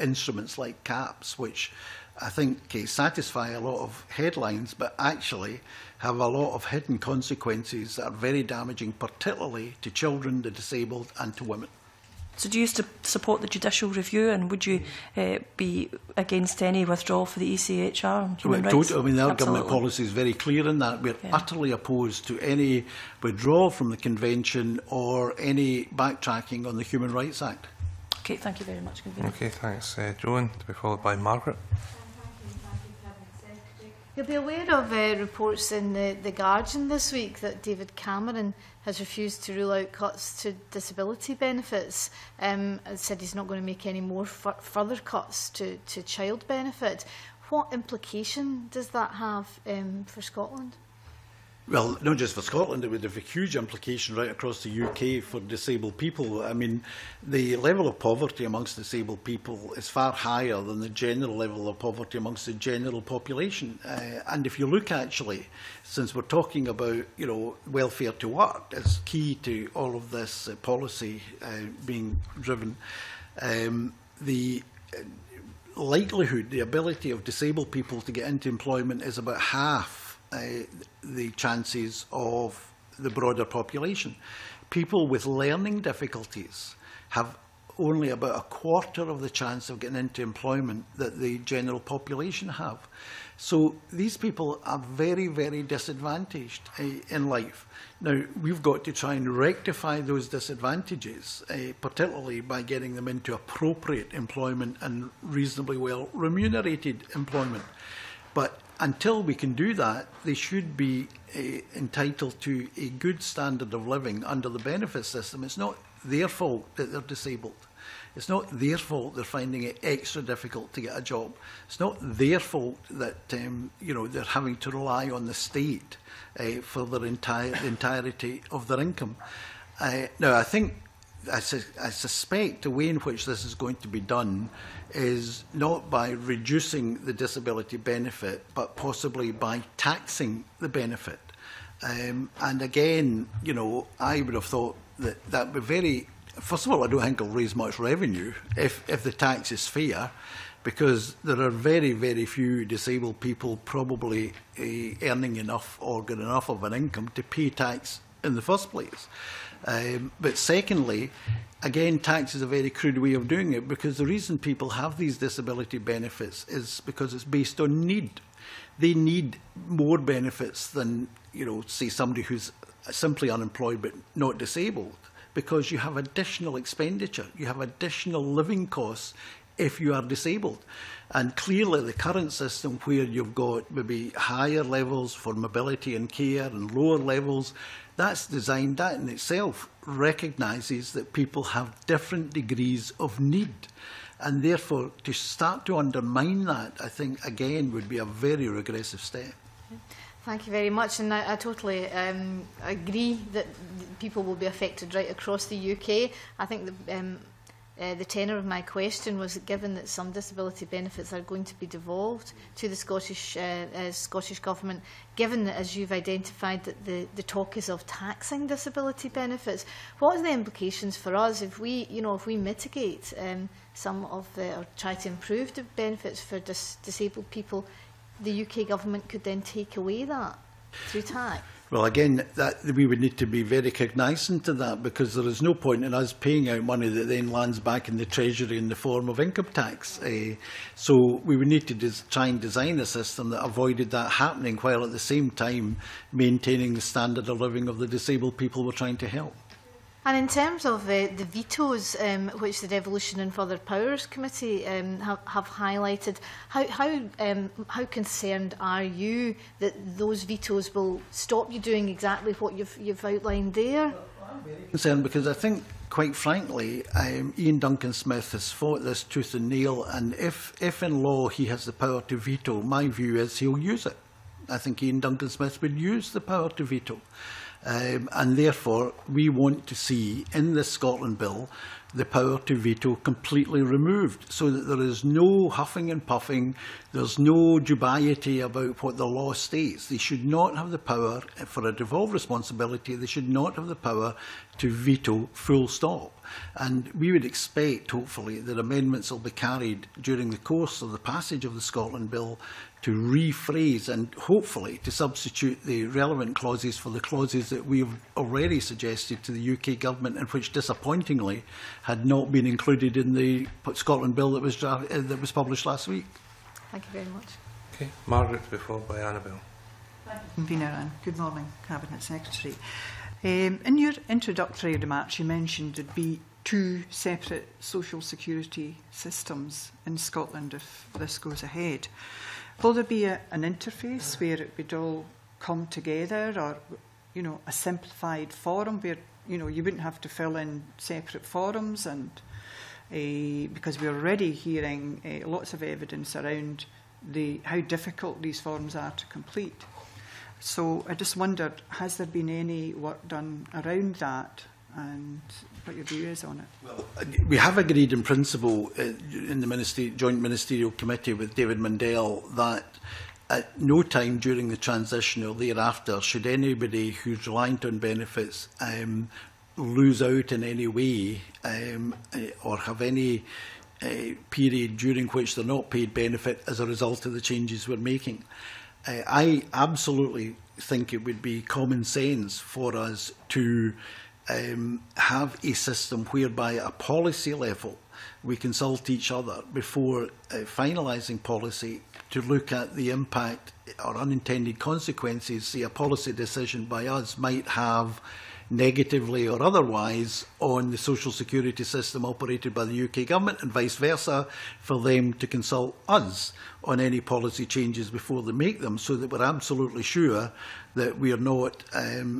instruments like caps, which I think satisfy a lot of headlines, but actually have a lot of hidden consequences that are very damaging, particularly to children, the disabled, and to women. So do you support the judicial review, and would you be against any withdrawal for the ECHR and human rights? I mean, our government policy is very clear in that. We're utterly opposed to any withdrawal from the Convention or any backtracking on the Human Rights Act. Okay, thank you very much. Okay, thanks, Joan. To be followed by Margaret. You'll be aware of reports in the Guardian this week that David Cameron has refused to rule out cuts to disability benefits, and said he's not going to make any more further cuts to child benefit. What implication does that have for Scotland? Well, not just for Scotland, it would have a huge implication right across the UK for disabled people. I mean, the level of poverty amongst disabled people is far higher than the general level of poverty amongst the general population. And if you look, actually, since we're talking about, you know, welfare to work as key to all of this policy being driven, the likelihood, the ability of disabled people to get into employment is about half the chances of the broader population. People with learning difficulties have only about a quarter of the chance of getting into employment that the general population have. So these people are very, very disadvantaged in life. Now, we've got to try and rectify those disadvantages, particularly by getting them into appropriate employment and reasonably well remunerated employment. But until we can do that, they should be entitled to a good standard of living under the benefits system. It's not their fault that they're disabled. It's not their fault they're finding it extra difficult to get a job. It's not their fault that you know, they're having to rely on the state for their entirety of their income. Now, I think I suspect the way in which this is going to be done is not by reducing the disability benefit, but possibly by taxing the benefit. And again, you know, I would have thought that that would be very. First of all, I don't think it'll raise much revenue if the tax is fair, because there are very, very few disabled people probably earning enough or getting enough of an income to pay tax in the first place. But secondly, again, tax is a very crude way of doing it, because the reason people have these disability benefits is because it's based on need. They need more benefits than, you know, say somebody who's simply unemployed but not disabled, because you have additional expenditure, you have additional living costs if you are disabled. And clearly the current system, where you've got maybe higher levels for mobility and care and lower levels, that's designed, that in itself recognises that people have different degrees of need. And therefore, to start to undermine that, I think, again, would be a very regressive step. Thank you very much, and I totally agree that people will be affected right across the UK. I think the tenor of my question was that, given that some disability benefits are going to be devolved to the Scottish Government, given that, as you've identified, that the talk is of taxing disability benefits, what are the implications for us if we, you know, if we mitigate some of the, or try to improve the benefits for disabled people? The UK government could then take away that through tax. Well, again, that, we would need to be very cognizant to that, because there is no point in us paying out money that then lands back in the Treasury in the form of income tax. So we would need to try and design a system that avoided that happening, while at the same time maintaining the standard of living of the disabled people we're trying to help. And in terms of the vetoes which the Devolution and Further Powers Committee have highlighted, how concerned are you that those vetoes will stop you doing exactly what you've outlined there? Well, I'm very concerned, because I think, quite frankly, Ian Duncan Smith has fought this tooth and nail, and if in law he has the power to veto, my view is he'll use it. I think Ian Duncan Smith would use the power to veto. And therefore, we want to see in this Scotland Bill the power to veto completely removed, so that there is no huffing and puffing, there's no dubiety about what the law states. They should not have the power, for a devolved responsibility, they should not have the power to veto, full stop. And we would expect, hopefully, that amendments will be carried during the course of the passage of the Scotland Bill to rephrase and hopefully to substitute the relevant clauses for the clauses that we have already suggested to the UK Government, and which disappointingly had not been included in the Scotland Bill that was, published last week. Thank you very much. Okay, Margaret, before by Annabel. Thank you, Convener, and good morning, Cabinet Secretary. In your introductory remarks, you mentioned there'd be two separate social security systems in Scotland if this goes ahead. Will there be an interface where it would all come together, or, you know, a simplified forum where, you know, you wouldn't have to fill in separate forums? And because we're already hearing lots of evidence around how difficult these forums are to complete. So I just wondered, has there been any work done around that, and what your view is on it? Well, we have agreed in principle in the Joint Ministerial Committee with David Mundell that at no time during the transition or thereafter should anybody who's reliant on benefits lose out in any way or have any period during which they're not paid benefit as a result of the changes we're making. I absolutely think it would be common sense for us to have a system whereby at a policy level we consult each other before finalising policy to look at the impact or unintended consequences, say, a policy decision by us might have negatively or otherwise on the social security system operated by the UK government, and vice versa, for them to consult us on any policy changes before they make them, so that we're absolutely sure that we are not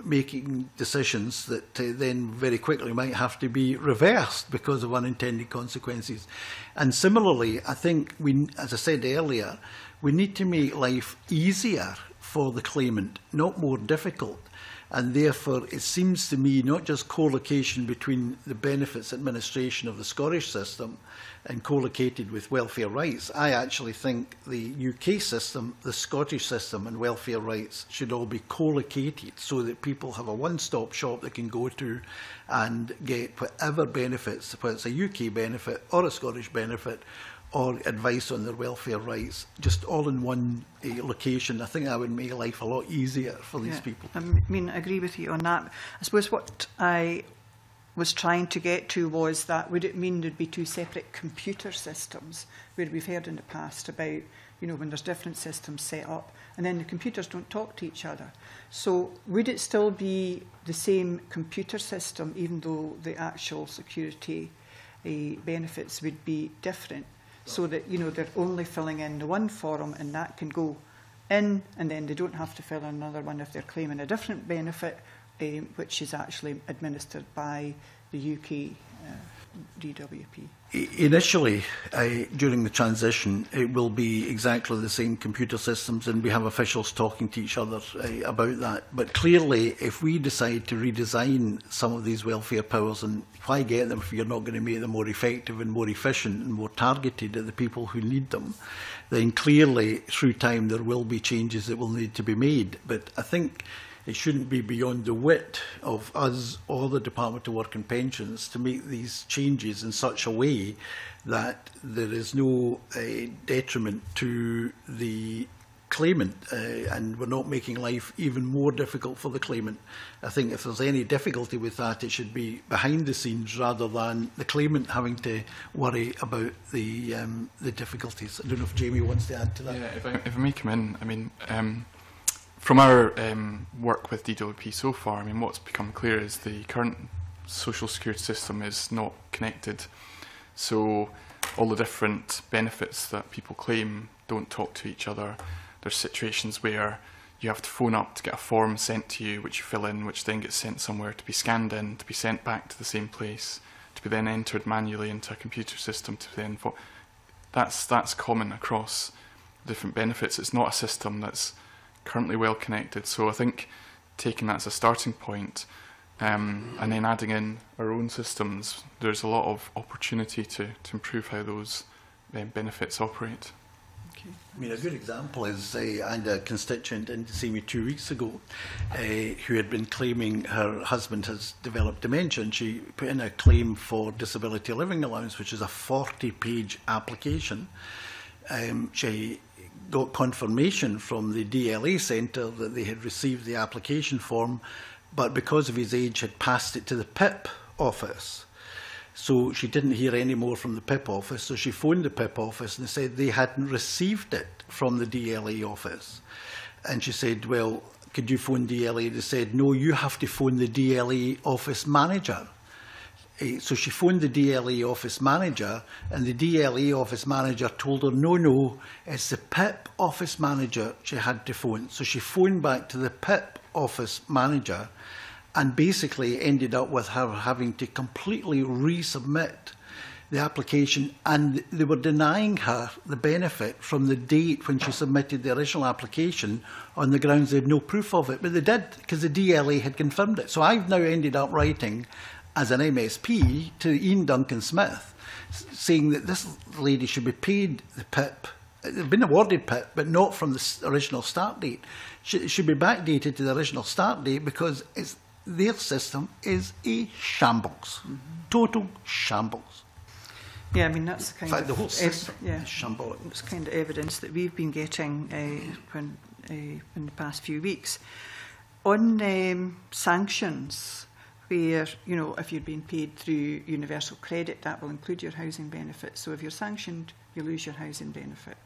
making decisions that then very quickly might have to be reversed because of unintended consequences. And similarly, I think we, as I said earlier, we need to make life easier for the claimant, not more difficult. And therefore, it seems to me not just co-location between the benefits administration of the Scottish system and co-located with welfare rights. I actually think the UK system, the Scottish system and welfare rights should all be co-located so that people have a one-stop shop they can go to and get whatever benefits, whether it's a UK benefit or a Scottish benefit, or advice on their welfare rights, just all in one location. I think that would make life a lot easier for these people. I mean, I agree with you on that. I suppose what I was trying to get to was that would it mean there'd be two separate computer systems, where we've heard in the past about, you know, when there's different systems set up and then the computers don't talk to each other. So would it still be the same computer system even though the actual security benefits would be different? So that, you know, they're only filling in the one form and that can go in, and then they don't have to fill in another one if they're claiming a different benefit, which is actually administered by the UK DWP. Initially, during the transition, it will be exactly the same computer systems, and we have officials talking to each other about that. But clearly, if we decide to redesign some of these welfare powers, and why get them if you're not going to make them more effective and more efficient and more targeted at the people who need them, then clearly, through time, there will be changes that will need to be made. But I think it shouldn't be beyond the wit of us or the Department of Work and Pensions to make these changes in such a way that there is no detriment to the claimant, and we're not making life even more difficult for the claimant. I think if there's any difficulty with that, it should be behind the scenes rather than the claimant having to worry about the difficulties. I don't know if Jamie wants to add to that. Yeah, if I may come in, I mean, from our work with DWP so far, I mean, what's become clear is the current social security system is not connected. So all the different benefits that people claim don't talk to each other. There's situations where you have to phone up to get a form sent to you, which you fill in, which then gets sent somewhere to be scanned in, to be sent back to the same place, to be then entered manually into a computer system to then... That's common across different benefits. It's not a system that's currently well connected, so I think taking that as a starting point, and then adding in our own systems, there's a lot of opportunity to improve how those benefits operate. Okay. I mean, a good example is I had a constituent in to see me 2 weeks ago who had been claiming her husband has developed dementia, and she put in a claim for disability living allowance, which is a 40-page application. She got confirmation from the DLA centre that they had received the application form, but because of his age had passed it to the PIP office. So she didn't hear any more from the PIP office, so she phoned the PIP office and they said they hadn't received it from the DLA office. And she said, well, could you phone DLA? They said, no, you have to phone the DLA office manager. So she phoned the DLA office manager, and the DLA office manager told her, no, no, it's the PIP office manager she had to phone. So she phoned back to the PIP office manager and basically ended up with her having to completely resubmit the application, and they were denying her the benefit from the date when she submitted the original application on the grounds they had no proof of it. But they did, because the DLA had confirmed it. So I've now ended up writing as an MSP to Ian Duncan Smith, saying that this lady should be paid the PIP. They've been awarded PIP, but not from the original start date. It should be backdated to the original start date, because it's, their system is a shambles, total shambles. Yeah, I mean, that's the kind of... In fact, the whole system is shambolic. It's kind of evidence that we've been getting in the past few weeks. On sanctions, where, you know, if you're being paid through Universal Credit, that will include your housing benefit. So if you're sanctioned, you lose your housing benefit.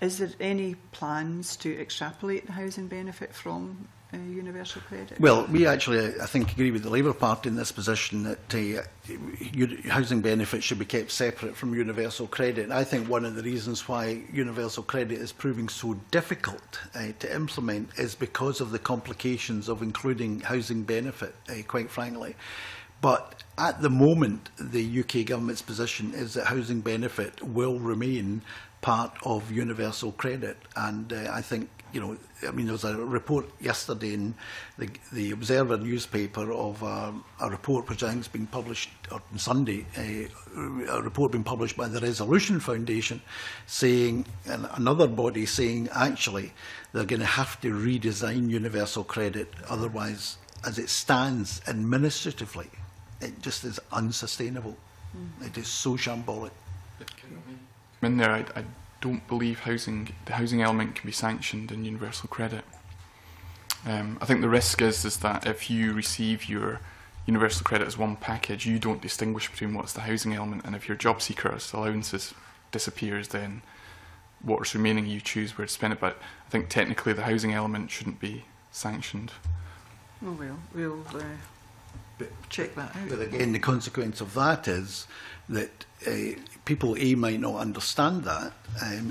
Is there any plans to extrapolate the housing benefit from Universal Credit? Well, we actually, I think, agree with the Labour Party in this position that housing benefits should be kept separate from Universal Credit. And I think one of the reasons why Universal Credit is proving so difficult to implement is because of the complications of including housing benefit, quite frankly. But at the moment, the UK government's position is that housing benefit will remain part of Universal Credit, and I think, you know, I mean, there was a report yesterday in the Observer newspaper of a report which I think has been published on Sunday, a report being published by the Resolution Foundation, saying, and another body saying, actually, they're going to have to redesign Universal Credit, otherwise, as it stands administratively, it just is unsustainable. Mm. It is so shambolic. In there, I don't believe the housing element can be sanctioned in Universal Credit. I think the risk is that if you receive your Universal Credit as one package, you don't distinguish between what's the housing element, and if your job seeker's allowances disappears, then what's remaining you choose where to spend it. But I think technically the housing element shouldn't be sanctioned. Oh, well, we'll check that out. But again, the consequence of that is that people A might not understand that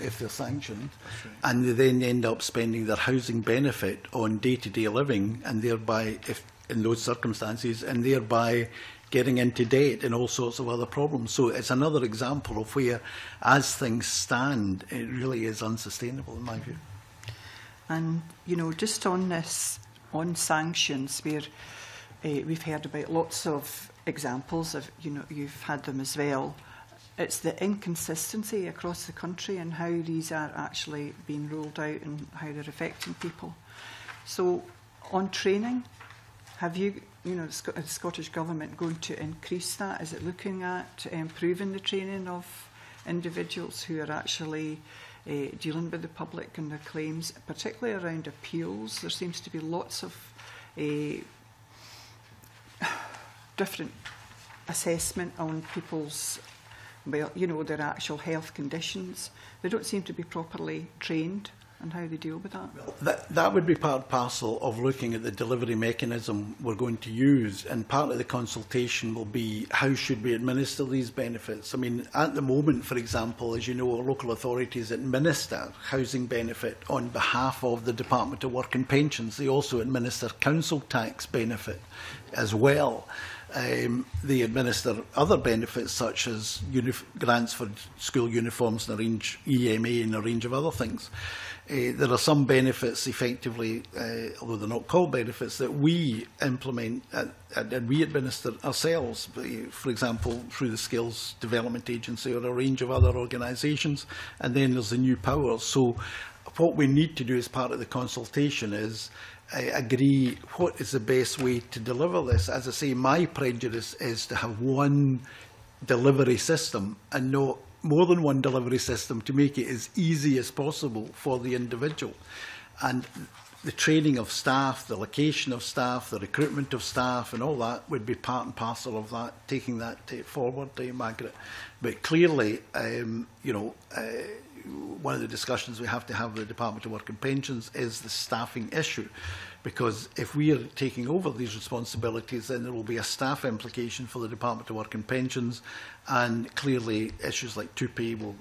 if they're sanctioned, right, and they then end up spending their housing benefit on day-to-day living, and thereby, if in those circumstances, and thereby getting into debt and all sorts of other problems. So it's another example of where, as things stand, it really is unsustainable in my view. And you know, just on this, on sanctions, where we've heard about lots of examples of, you know, you've had them as well. It's the inconsistency across the country and how these are actually being rolled out and how they're affecting people. So, on training, have you, you know, the Scottish Government going to increase that? Is it looking at improving the training of individuals who are actually dealing with the public and their claims, particularly around appeals? There seems to be lots of different assessment on people's, well, you know, their actual health conditions. They don't seem to be properly trained on how they deal with that. Well, that would be part and parcel of looking at the delivery mechanism we're going to use, and part of the consultation will be how should we administer these benefits. I mean, at the moment, for example, as you know, our local authorities administer housing benefit on behalf of the Department of Work and Pensions. They also administer council tax benefit as well. They administer other benefits such as grants for school uniforms and EMA and a range of other things. There are some benefits effectively, although they're not called benefits, that we implement and we administer ourselves, for example, through the Skills Development Agency or a range of other organisations, and then there's the new powers. So what we need to do as part of the consultation is agree what is the best way to deliver this. As I say, my prejudice is to have one delivery system and not more than one delivery system, to make it as easy as possible for the individual. And the training of staff, the location of staff, the recruitment of staff and all that would be part and parcel of that, taking that forward, Margaret. But clearly, you know, one of the discussions we have to have with the Department of Work and Pensions is the staffing issue, because if we are taking over these responsibilities, then there will be a staff implication for the Department of Work and Pensions, and clearly issues like 2P will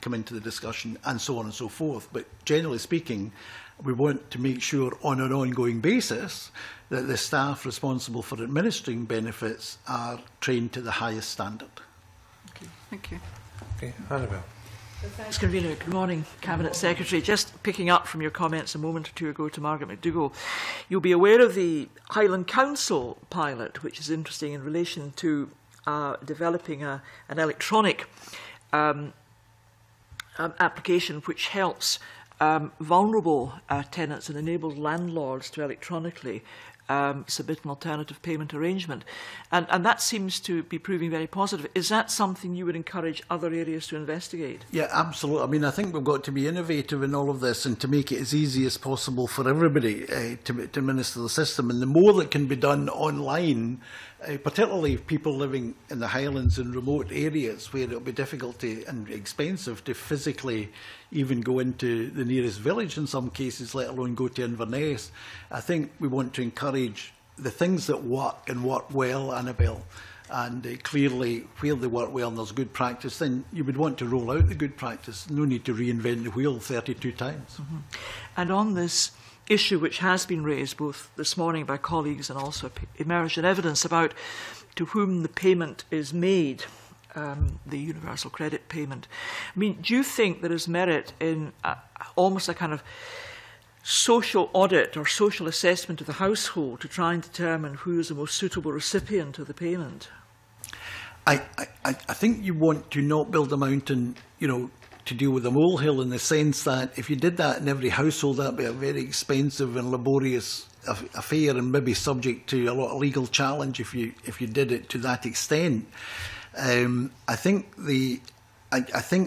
come into the discussion, and so on and so forth. But generally speaking, we want to make sure on an ongoing basis that the staff responsible for administering benefits are trained to the highest standard. Okay, thank you. Okay, Annabelle. Thanks, Convener. Good morning, Cabinet Secretary. Just picking up from your comments a moment or two ago to Margaret McDougall, you'll be aware of the Highland Council pilot, which is interesting in relation to developing an electronic application which helps vulnerable tenants and enables landlords to electronically submit an alternative payment arrangement. And that seems to be proving very positive. Is that something you would encourage other areas to investigate? Yeah, absolutely. I mean, I think we've got to be innovative in all of this and to make it as easy as possible for everybody to administer the system. And the more that can be done online, particularly people living in the Highlands and remote areas where it'll be difficult to, and expensive to physically even go into the nearest village in some cases, let alone go to Inverness. I think we want to encourage the things that work and work well, Annabelle, and clearly where they work well and there's good practice, then you would want to roll out the good practice. No need to reinvent the wheel 32 times. Mm-hmm. And on this issue which has been raised both this morning by colleagues and also emerged in evidence about to whom the payment is made, the universal credit payment. I mean, do you think there is merit in almost a kind of social audit or social assessment of the household to try and determine who is the most suitable recipient of the payment? I think you want to not build a mountain, you know, to deal with a molehill, in the sense that if you did that in every household, that would be a very expensive and laborious affair and maybe subject to a lot of legal challenge if you did it to that extent. I think,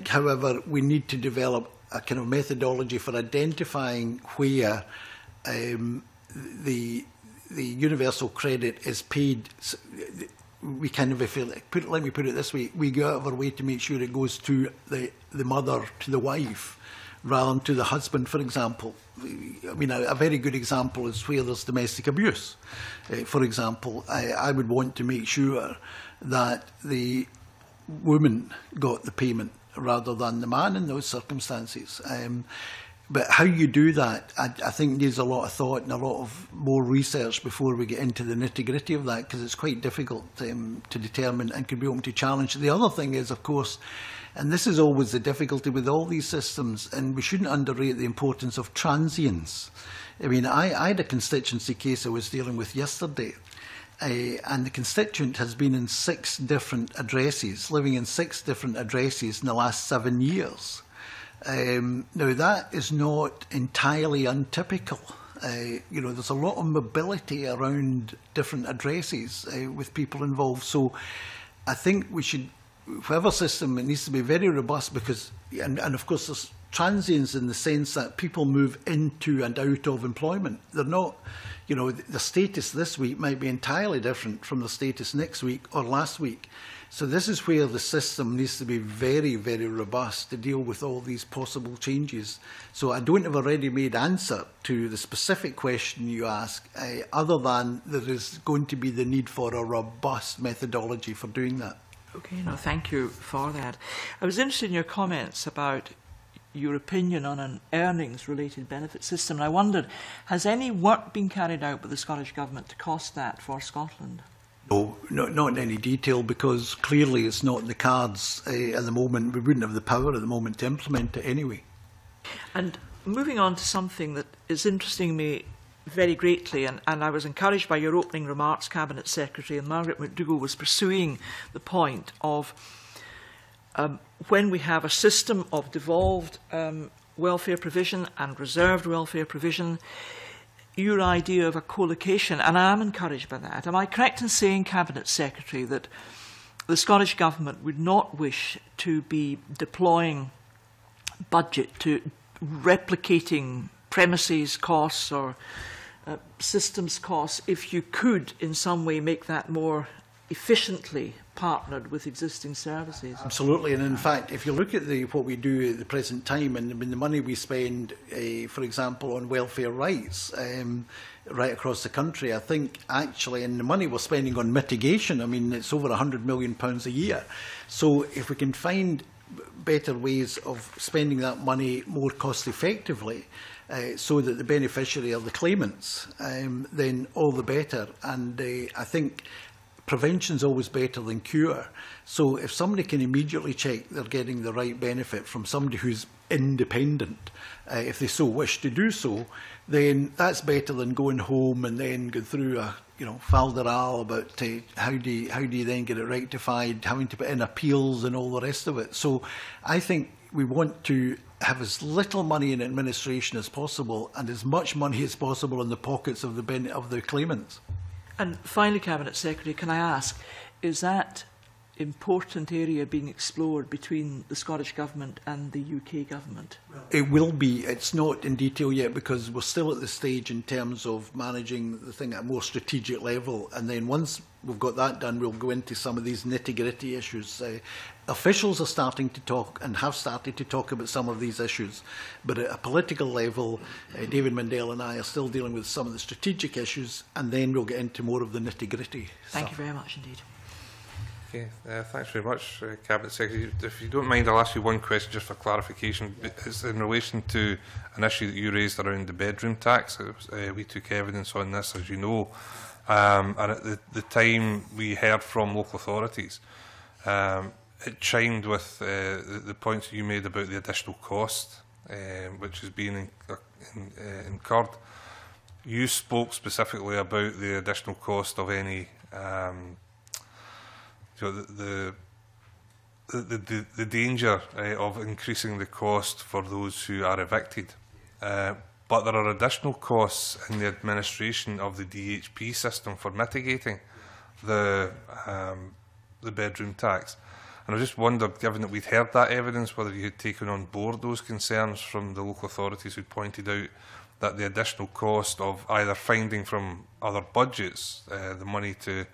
however, we need to develop a kind of methodology for identifying where the universal credit is paid. We kind of, if you put, let me put it this way, we go out of our way to make sure it goes to the mother, to the wife, rather than to the husband, for example. I mean, a very good example is where there's domestic abuse. For example, I would want to make sure that the woman got the payment rather than the man in those circumstances. But how you do that, I think needs a lot of thought and a lot of more research before we get into the nitty-gritty of that, because it's quite difficult to determine and could be open to challenge. The other thing is, of course, and this is always the difficulty with all these systems, and we shouldn't underrate the importance of transience. I mean, I had a constituency case I was dealing with yesterday, and the constituent has been in 6 different addresses, living in 6 different addresses in the last 7 years. Now, that is not entirely untypical. You know, there's a lot of mobility around different addresses with people involved. So I think we should, whatever system, it needs to be very robust, because, and of course there's transience in the sense that people move into and out of employment. They're not, you know, the status this week might be entirely different from the status next week or last week. So this is where the system needs to be very, very robust to deal with all these possible changes. So I don't have a ready-made answer to the specific question you ask, other than there is going to be the need for a robust methodology for doing that. Okay, no, thank you for that. I was interested in your comments about your opinion on an earnings-related benefit system, and I wondered, has any work been carried out by the Scottish Government to cost that for Scotland? No, not in any detail, because clearly it's not in the cards at the moment. We wouldn't have the power at the moment to implement it anyway. And moving on to something that is interesting me very greatly, and I was encouraged by your opening remarks, Cabinet Secretary, and Margaret McDougall was pursuing the point of when we have a system of devolved welfare provision and reserved welfare provision, your idea of a co-location, and I am encouraged by that. Am I correct in saying, Cabinet Secretary, that the Scottish Government would not wish to be deploying budget to replicating premises costs or systems costs if you could in some way make that more efficiently partnered with existing services? Absolutely, and in fact, if you look at what we do at the present time, and I mean, the money we spend, for example, on welfare rights right across the country, I think actually, and the money we're spending on mitigation, I mean, it's over £100 million a year. So if we can find better ways of spending that money more cost effectively, so that the beneficiary are the claimants, then all the better. And I think prevention's always better than cure. So if somebody can immediately check they're getting the right benefit from somebody who's independent, if they so wish to do so, then that's better than going home and then go through a falderal about how do you then get it rectified, having to put in appeals and all the rest of it. So I think we want to have as little money in administration as possible and as much money as possible in the pockets of the claimants. And finally, Cabinet Secretary, can I ask, is that important area being explored between the Scottish Government and the UK Government? It will be. It's not in detail yet because we're still at the stage in terms of managing the thing at a more strategic level. And then once we've got that done, we'll go into some of these nitty-gritty issues. Officials are starting to talk and have started to talk about some of these issues. But at a political level, David Mundell and I are still dealing with some of the strategic issues, and then we'll get into more of the nitty-gritty stuff. Thank you very much indeed. Okay, thanks very much, Cabinet Secretary. If you don't mind, I'll ask you one question just for clarification. It's in relation to an issue that you raised around the bedroom tax. We took evidence on this, as you know, and at the time we heard from local authorities, it chimed with the points you made about the additional cost which is being incurred. You spoke specifically about the additional cost of any so the danger of increasing the cost for those who are evicted. But there are additional costs in the administration of the DHP system for mitigating the bedroom tax. And I just wondered, given that we'd heard that evidence, whether you had taken on board those concerns from the local authorities who pointed out that the additional cost of either finding from other budgets the money to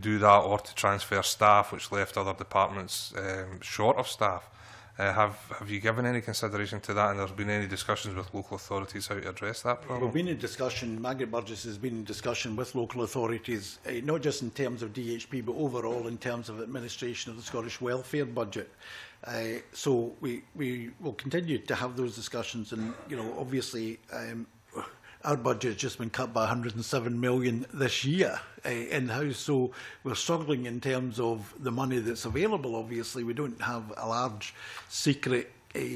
do that, or to transfer staff, which left other departments short of staff. Have you given any consideration to that, and there's been any discussions with local authorities how to address that problem? We've been in discussion. Margaret Burgess has been in discussion with local authorities, not just in terms of DHP, but overall in terms of administration of the Scottish welfare budget. So we will continue to have those discussions, and obviously. Our budget has just been cut by 107 million this year in-house, so we're struggling in terms of the money that's available, obviously. We don't have a large secret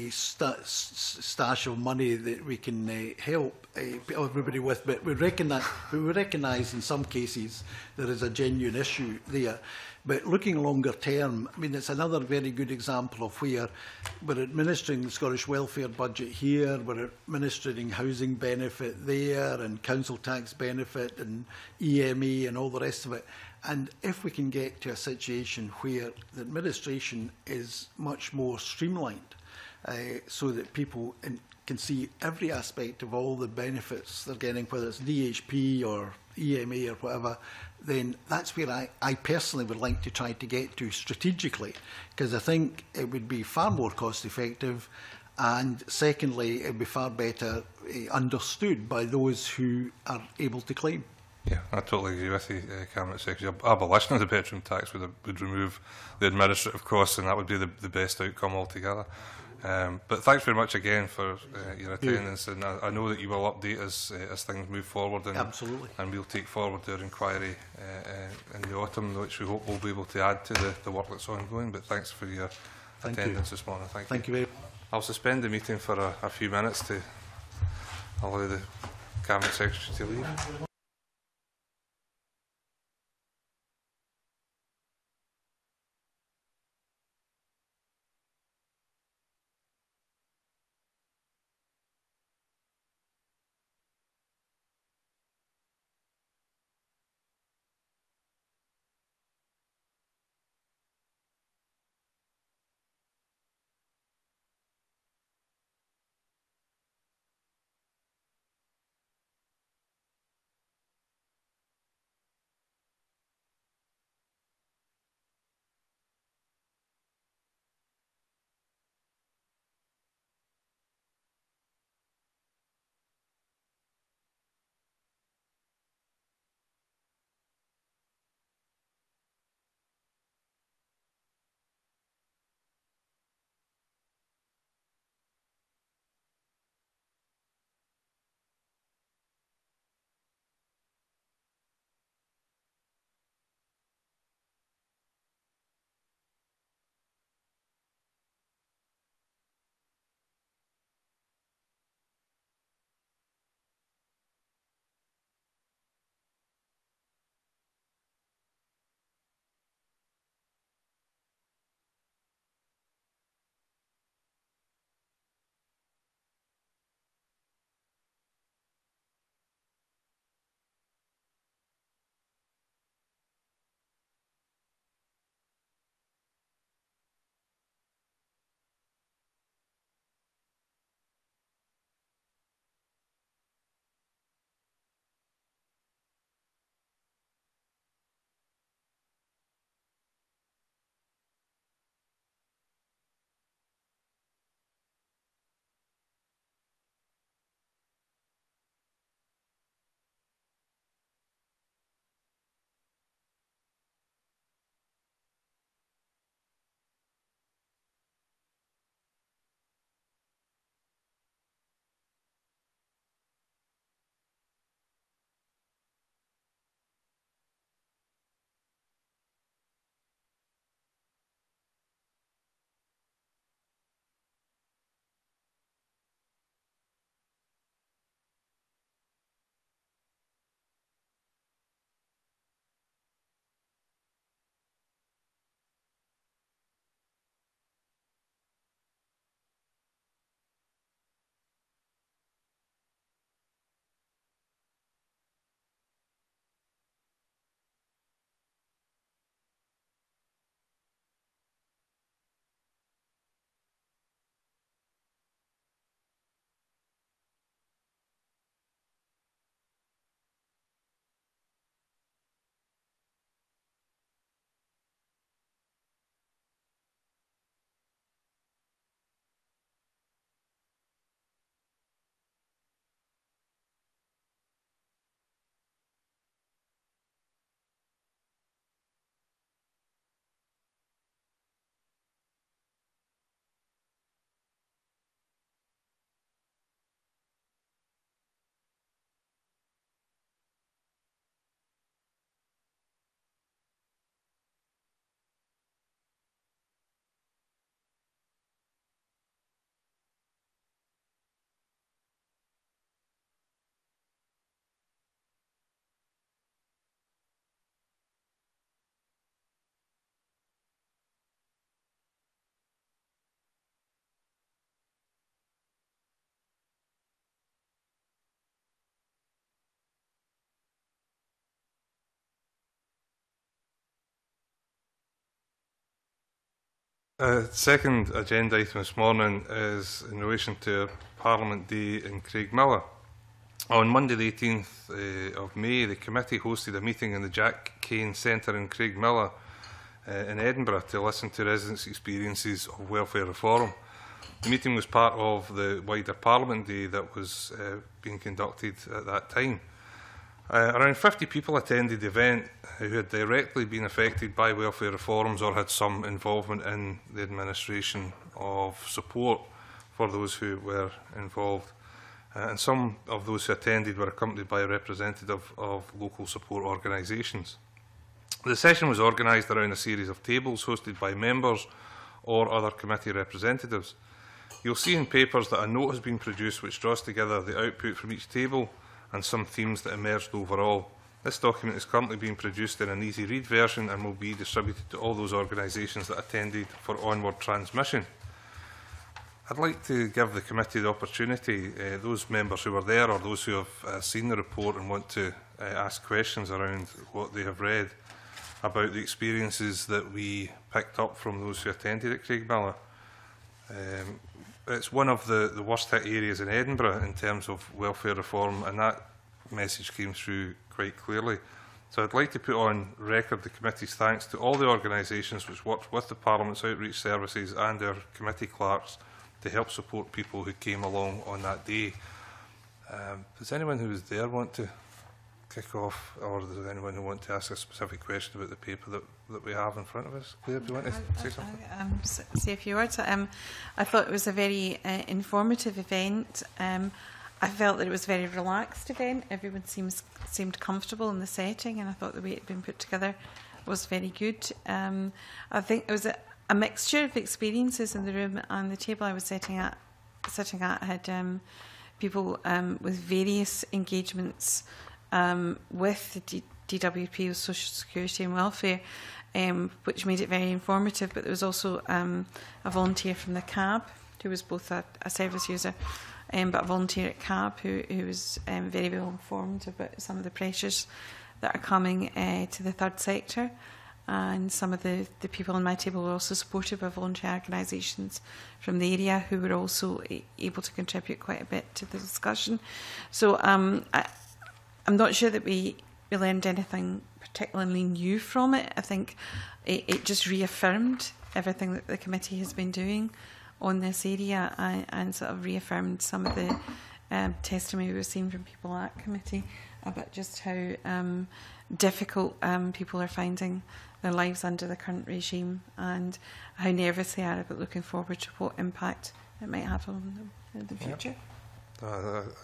stash of money that we can help everybody with, but we recognise in some cases there is a genuine issue there. But looking longer term, I mean, it's another very good example of where we're administering the Scottish welfare budget here, we're administering housing benefit there, and council tax benefit, and EMA, and all the rest of it. And if we can get to a situation where the administration is much more streamlined, so that people can see every aspect of all the benefits they're getting, whether it's DHP or EMA or whatever, then that's where I personally would like to try to get to strategically, because I think it would be far more cost effective, and secondly, it would be far better understood by those who are able to claim. Yeah, I totally agree with you, Cabinet Secretary. Abolition of the bedroom tax would remove the administrative costs, and that would be the best outcome altogether. But thanks very much again for your attendance, and I know that you will update us as things move forward, and, absolutely. And we'll take forward our inquiry in the autumn, which we hope we'll be able to add to the work that's ongoing. But thanks for your attendance this morning. Thank you very much. I'll suspend the meeting for a few minutes to allow the Cabinet Secretary to leave. The second agenda item this morning is in relation to Parliament Day in Craigmillar. On Monday the 18th of May, the committee hosted a meeting in the Jack Kane Centre in Craigmillar in Edinburgh to listen to residents' experiences of welfare reform. The meeting was part of the wider Parliament Day that was being conducted at that time. Around 50 people attended the event who had directly been affected by welfare reforms or had some involvement in the administration of support for those who were involved. And some of those who attended were accompanied by a representative of local support organisations. The session was organised around a series of tables hosted by members or other committee representatives. You'll see in papers that a note has been produced which draws together the output from each table and some themes that emerged overall. This document is currently being produced in an easy read version and will be distributed to all those organisations that attended for onward transmission. I'd like to give the committee the opportunity, those members who were there or those who have seen the report and want to ask questions around what they have read, about the experiences that we picked up from those who attended at Craigmillar. It's one of the worst hit areas in Edinburgh in terms of welfare reform, and that message came through quite clearly. So I'd like to put on record the committee's thanks to all the organisations which worked with the Parliament's outreach services and their committee clerks to help support people who came along on that day. Does anyone who was there want to kick off, or does anyone who want to ask a specific question about the paper that we have in front of us? Claire, do you want to say something? Say a few words. I thought it was a very informative event. I felt that it was a very relaxed event. Everyone seemed comfortable in the setting, and I thought the way it had been put together was very good. I think it was a mixture of experiences in the room, and the table I was sitting at had people with various engagements with the DWP, Social Security and Welfare, which made it very informative. But there was also a volunteer from the CAB, who was both a service user, but a volunteer at CAB who was very well informed about some of the pressures that are coming to the third sector. And some of the people on my table were also supported by voluntary organisations from the area who were also able to contribute quite a bit to the discussion. So I'm not sure that we learned anything particularly new from it. I think it just reaffirmed everything that the committee has been doing on this area and sort of reaffirmed some of the testimony we've seen from people at committee about just how difficult people are finding their lives under the current regime and how nervous they are about looking forward to what impact it might have on them in the future. Yep.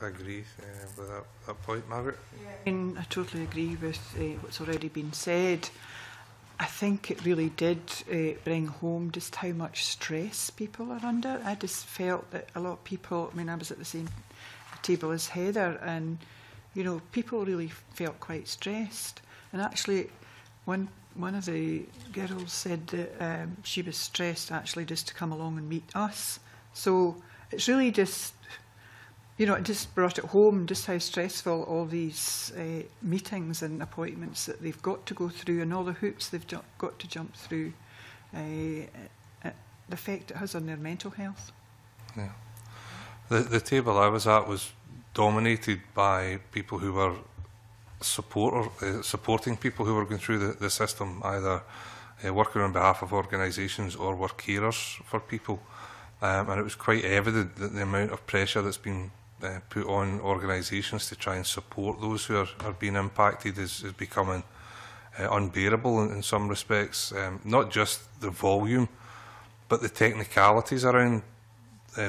I agree with that point, Margaret. Yeah, I totally agree with what's already been said. I think it really did bring home just how much stress people are under. I just felt that a lot of people, I mean, I was at the same table as Heather, and, you know, people really felt quite stressed. And actually, one of the girls said that she was stressed actually just to come along and meet us. So it's really just, you know, it just brought it home just how stressful all these meetings and appointments that they've got to go through and all the hoops they've got to jump through, the effect it has on their mental health. Yeah. The table I was at was dominated by people who were supporting people who were going through the system, either working on behalf of organisations or were carers for people. And it was quite evident that the amount of pressure that's been put on organisations to try and support those who are being impacted is becoming unbearable in some respects. Not just the volume, but the technicalities around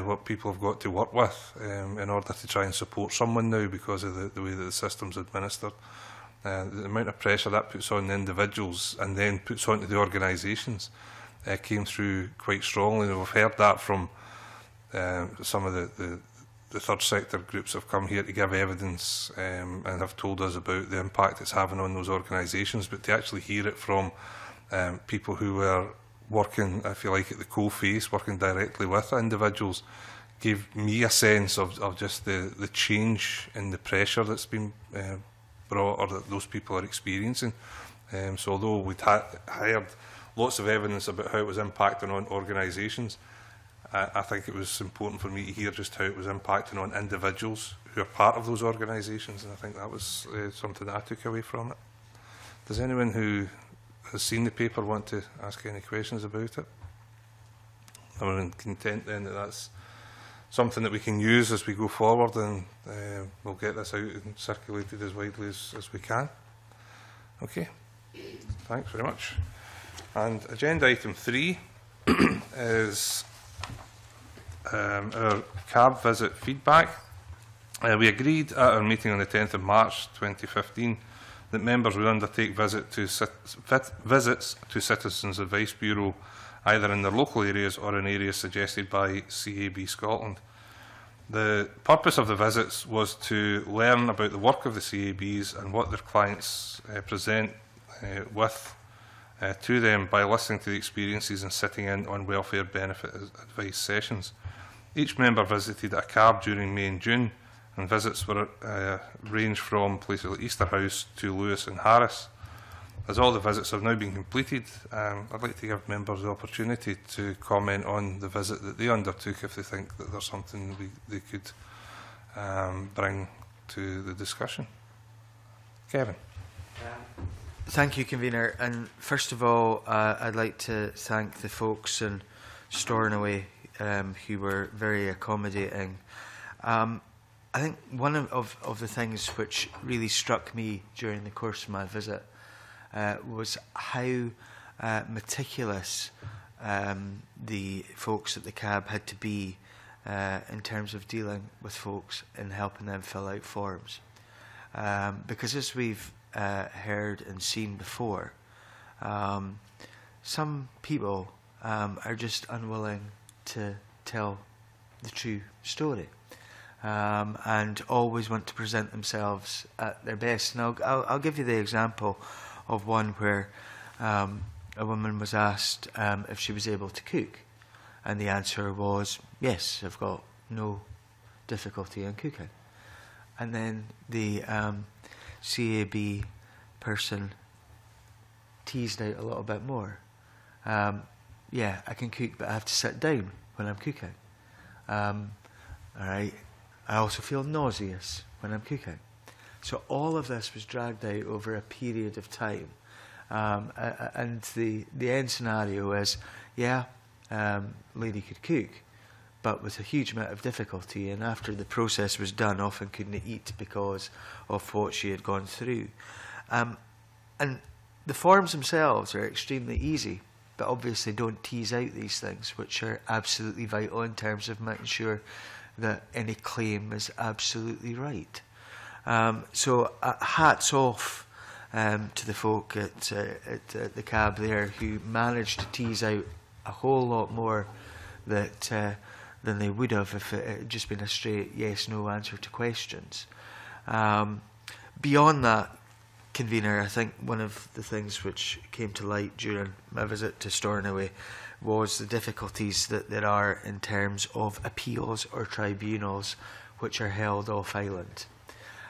what people have got to work with in order to try and support someone now because of the way that the system's administered. The amount of pressure that puts on the individuals and then puts onto the organisations came through quite strongly, and we've heard that from some of the third sector groups have come here to give evidence and have told us about the impact it's having on those organisations, but to actually hear it from people who were working, if you like, at the coal face, working directly with individuals, gave me a sense of just the change in the pressure that's been brought or that those people are experiencing. So although we'd hired lots of evidence about how it was impacting on organisations. I think it was important for me to hear just how it was impacting on individuals who are part of those organisations, and I think that was something that I took away from it. Does anyone who has seen the paper want to ask any questions about it? I'm content then that that's something that we can use as we go forward, and we'll get this out and circulated as widely as we can. Okay, thanks very much. And agenda item 3 is our CAB visit feedback. We agreed at our meeting on the 10th of March 2015 that members would undertake visits to Citizens Advice Bureau either in their local areas or in areas suggested by CAB Scotland. The purpose of the visits was to learn about the work of the CABs and what their clients present to them by listening to the experiences and sitting in on welfare benefit advice sessions. Each member visited a CAB during May and June, and visits were ranged from places like Easter House to Lewis and Harris. As all the visits have now been completed, I'd like to give members the opportunity to comment on the visit that they undertook if they think that there's something they could bring to the discussion. Kevin. Thank you, Convener. And first of all, I'd like to thank the folks in Stornoway who were very accommodating. I think one of the things which really struck me during the course of my visit was how meticulous the folks at the CAB had to be in terms of dealing with folks and helping them fill out forms. Because as we've heard and seen before, some people are just unwilling to tell the true story and always want to present themselves at their best. And I'll give you the example of one where a woman was asked if she was able to cook, and the answer was, yes, I've got no difficulty in cooking. And then the CAB person teased out a little bit more. Yeah, I can cook, but I have to sit down when I'm cooking. All right. I also feel nauseous when I'm cooking. So all of this was dragged out over a period of time, and the end scenario is, yeah, lady could cook, but with a huge amount of difficulty, and after the process was done, often couldn't eat because of what she had gone through. And the forms themselves are extremely easy, but obviously don't tease out these things, which are absolutely vital in terms of making sure that any claim is absolutely right. So hats off to the folk at the CAB there who managed to tease out a whole lot more that, than they would have if it had just been a straight yes-no answer to questions. Beyond that, Convener, I think one of the things which came to light during my visit to Stornoway was the difficulties that there are in terms of appeals or tribunals which are held off-island.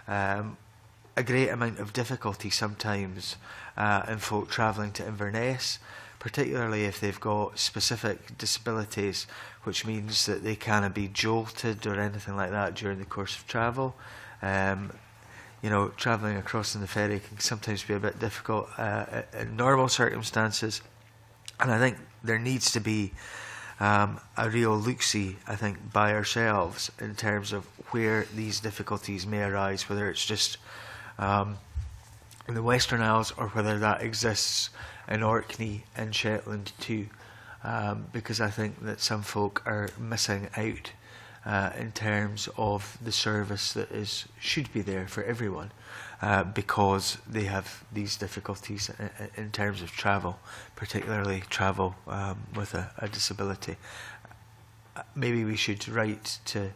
A great amount of difficulty sometimes in folk travelling to Inverness, particularly if they've got specific disabilities, which means that they cannot be jolted or anything like that during the course of travel. You know, travelling across in the ferry can sometimes be a bit difficult in normal circumstances, and I think there needs to be a real look-see, I think, by ourselves in terms of where these difficulties may arise, whether it's just in the Western Isles or whether that exists in Orkney and Shetland too, because I think that some folk are missing out in terms of the service that should be there for everyone because they have these difficulties in terms of travel, particularly travel with a disability. Maybe we should write to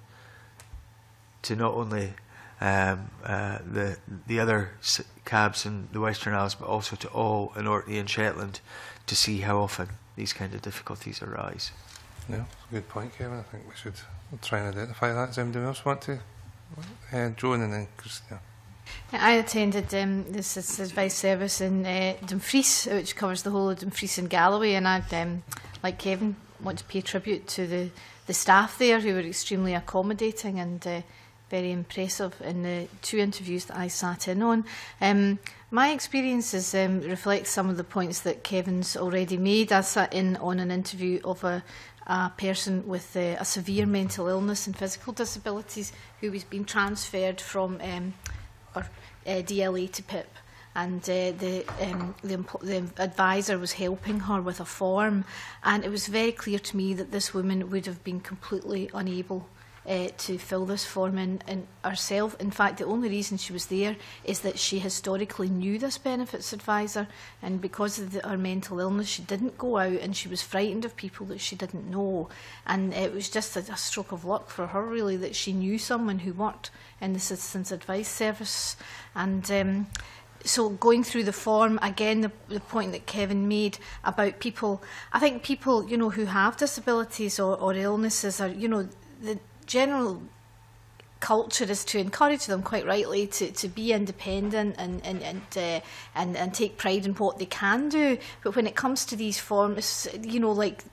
not only the other CABs in the Western Isles, but also to all in Orkney and Shetland to see how often these kind of difficulties arise. Yeah, that's a good point, Kevin. I think we should try and identify that. Does anybody else want to? Joan and then Christina. I attended the Citizens Advice Service in Dumfries, which covers the whole of Dumfries and Galloway, and I'd, like Kevin, want to pay tribute to the staff there who were extremely accommodating and very impressive in the two interviews that I sat in on. My experiences reflect some of the points that Kevin's already made. I sat in on an interview of a person with a severe mental illness and physical disabilities who was being transferred from DLA to PIP, and the advisor was helping her with a form, and it was very clear to me that this woman would have been completely unable to fill this form in herself. In fact, the only reason she was there is that she historically knew this benefits advisor, and because of her mental illness she didn't go out, and she was frightened of people that she didn't know, and it was just a stroke of luck for her really that she knew someone who worked in the Citizens Advice Service. And so going through the form, again, the point that Kevin made about people, I think people, you know, who have disabilities or illnesses are, you know, the general culture is to encourage them, quite rightly, to be independent and take pride in what they can do. But when it comes to these forms, you know, like,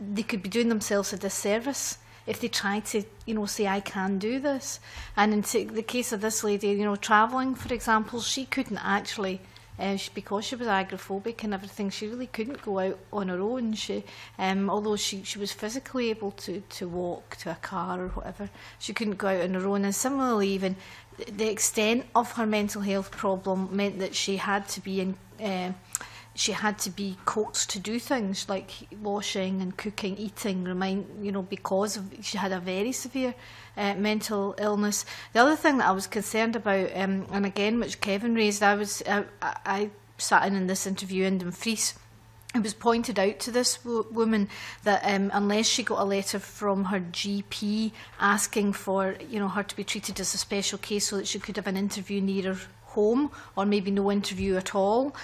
they could be doing themselves a disservice if they try to, you know, say, I can do this. And in the case of this lady, you know, travelling, for example, she couldn't actually, because she was agoraphobic and everything, she really couldn't go out on her own. She, although she was physically able to walk to a car or whatever, she couldn't go out on her own. And similarly, even the extent of her mental health problem meant that she had to be in... she had to be coaxed to do things like washing and cooking, eating, you know, because she had a very severe mental illness. The other thing that I was concerned about, and again, which Kevin raised, I sat in this interview in Dumfries. It was pointed out to this woman that unless she got a letter from her GP asking for, you know, her to be treated as a special case so that she could have an interview near her home, or maybe no interview at all,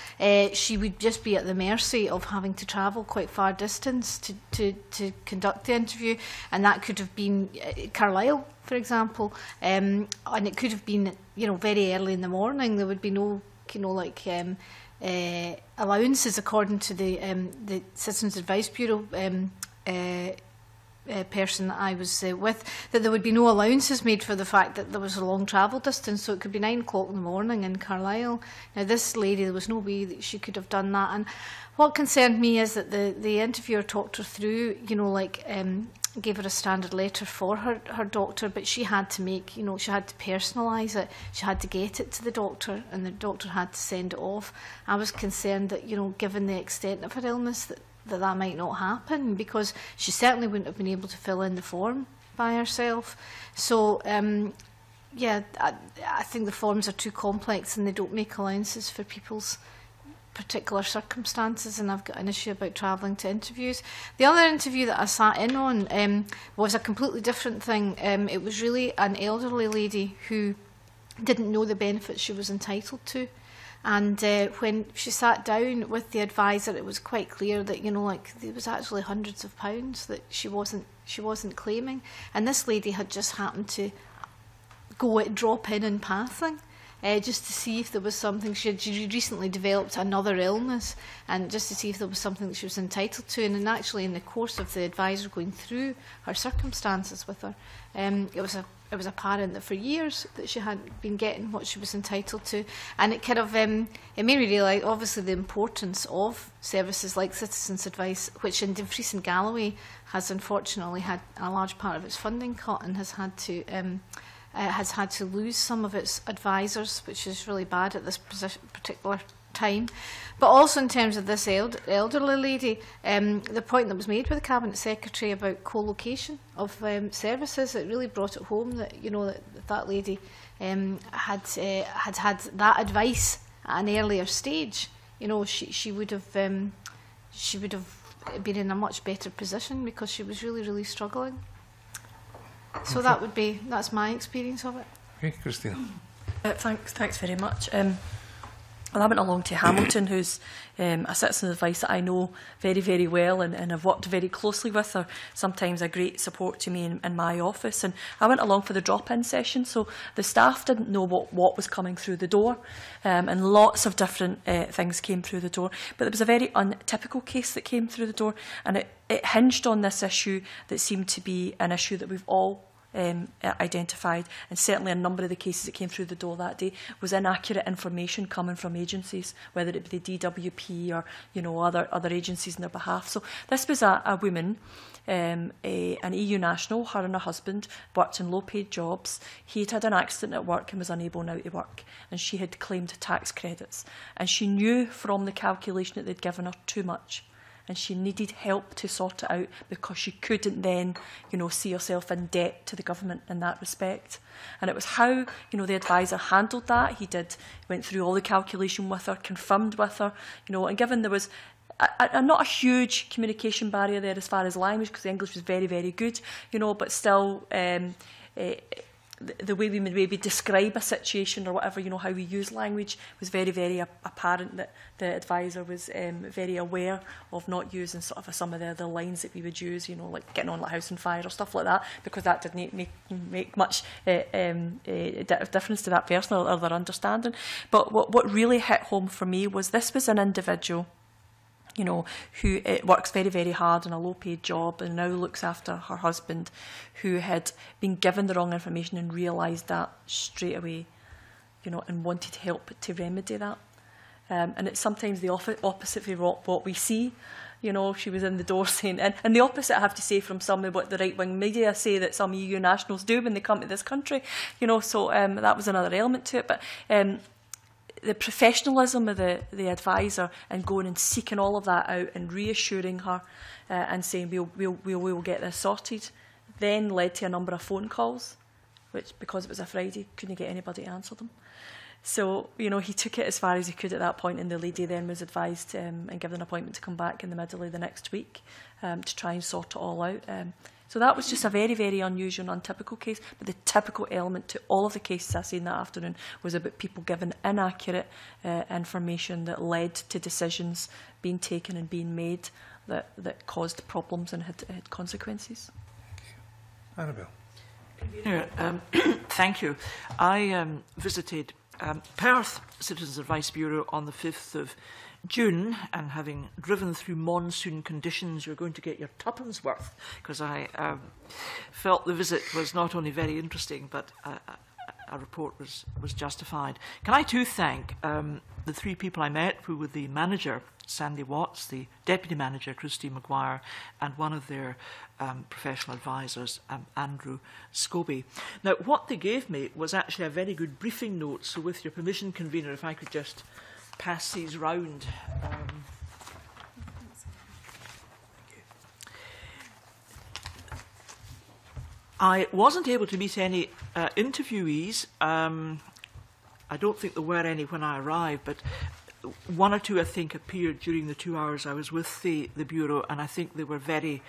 she would just be at the mercy of having to travel quite far distance to conduct the interview. And that could have been Carlisle, for example, and it could have been, you know, very early in the morning. There would be no, you know, like allowances according to the Citizens Advice Bureau person that I was with, that there would be no allowances made for the fact that there was a long travel distance, so it could be 9 o'clock in the morning in Carlisle. Now, this lady, there was no way that she could have done that. And what concerned me is that the interviewer talked her through, you know, like, gave her a standard letter for her doctor, but she had to make, you know, she had to personalise it, she had to get it to the doctor, and the doctor had to send it off. I was concerned that, you know, given the extent of her illness, that might not happen, because she certainly wouldn't have been able to fill in the form by herself. So, yeah, I think the forms are too complex and they don't make allowances for people's particular circumstances, and I've got an issue about travelling to interviews. The other interview that I sat in on was a completely different thing. It was really an elderly lady who didn't know the benefits she was entitled to. And when she sat down with the advisor, it was quite clear that, you know, like, there was actually hundreds of pounds that she wasn't claiming, and this lady had just happened to go drop in and passing, just to see if there was something. She recently developed another illness, and just to see if there was something that she was entitled to. And actually, in the course of the advisor going through her circumstances with her, it was apparent that for years that she hadn't been getting what she was entitled to. And it kind of it made me realise, obviously, the importance of services like Citizens Advice, which in Dumfries and Galloway has unfortunately had a large part of its funding cut and has had to lose some of its advisors, which is really bad at this particular time. But also in terms of this elderly lady, the point that was made by the Cabinet Secretary about co-location of services, it really brought it home that, you know, that lady had that advice at an earlier stage. You know, she would have been in a much better position, because she was really, really struggling. So that's my experience of it. Okay, Christina. Thanks very much. And I went along to Hamilton, who's a Citizens Advice that I know very, very well, and I've worked very closely with her, sometimes a great support to me in my office. And I went along for the drop-in session, so the staff didn't know what was coming through the door, and lots of different things came through the door. But there was a very untypical case that came through the door, and it hinged on this issue that seemed to be an issue that we've all identified, and certainly a number of the cases that came through the door that day was inaccurate information coming from agencies, whether it be the DWP or other agencies on their behalf. So this was a woman, an EU national. Her and her husband worked in low-paid jobs. He had had an accident at work and was unable now to work, and she had claimed tax credits, and she knew from the calculation that they'd given her too much. And she needed help to sort it out because she couldn't then, see herself in debt to the government in that respect. And it was how, the advisor handled that. He went through all the calculation with her, confirmed with her, and given there was not a huge communication barrier there as far as language, because the English was very, very good, but still the way we would maybe describe a situation or whatever, how we use language, was very, very apparent that the advisor was very aware of not using sort of some of the lines that we would use, like getting on like house and fire or stuff like that, because that didn't make much difference to that person or their understanding. But what really hit home for me was this was an individual who works very, very hard in a low-paid job and now looks after her husband, who had been given the wrong information and realised that straight away, and wanted help to remedy that. And it's sometimes the opposite of what we see. She was in the door saying, and the opposite, I have to say, from some of what the right-wing media say that some EU nationals do when they come to this country. So that was another element to it. But the professionalism of the advisor and going and seeking all of that out and reassuring her and saying we'll get this sorted, then led to a number of phone calls, which, because it was a Friday, couldn't get anybody to answer them. So, he took it as far as he could at that point, and the lady then was advised and given an appointment to come back in the middle of the next week to try and sort it all out. So that was just a very, very unusual and untypical case. But the typical element to all of the cases I seen that afternoon was about people giving inaccurate information that led to decisions being taken and being made that caused problems and had consequences. Annabel. Thank you. I visited Perth Citizens Advice Bureau on the 5th of June, and having driven through monsoon conditions, you're going to get your tuppence worth, because I felt the visit was not only very interesting, but a report was justified. Can I too thank the three people I met, who were the manager, Sandy Watts, the deputy manager, Christine McGuire, and one of their professional advisors, Andrew Scobie. Now, what they gave me was actually a very good briefing note, so with your permission, convener, if I could just pass these round. I wasn't able to meet any interviewees. I don't think there were any when I arrived, but one or two, I think, appeared during the 2 hours I was with the Bureau, and I think they were very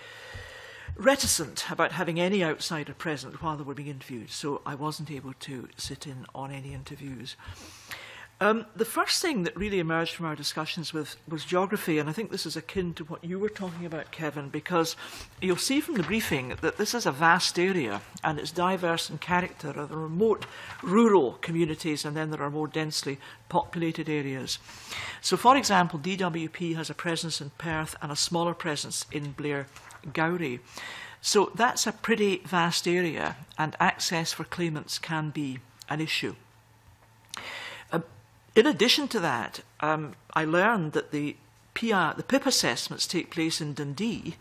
reticent about having any outsider present while they were being interviewed, so I wasn't able to sit in on any interviews. The first thing that really emerged from our discussions was geography, and I think this is akin to what you were talking about, Kevin, because you'll see from the briefing that this is a vast area, and it's diverse in character. There are remote rural communities, and then there are more densely populated areas. So, for example, DWP has a presence in Perth and a smaller presence in Blair Gowrie. So that's a pretty vast area, and access for claimants can be an issue. In addition to that, I learned that the PIP assessments take place in Dundee,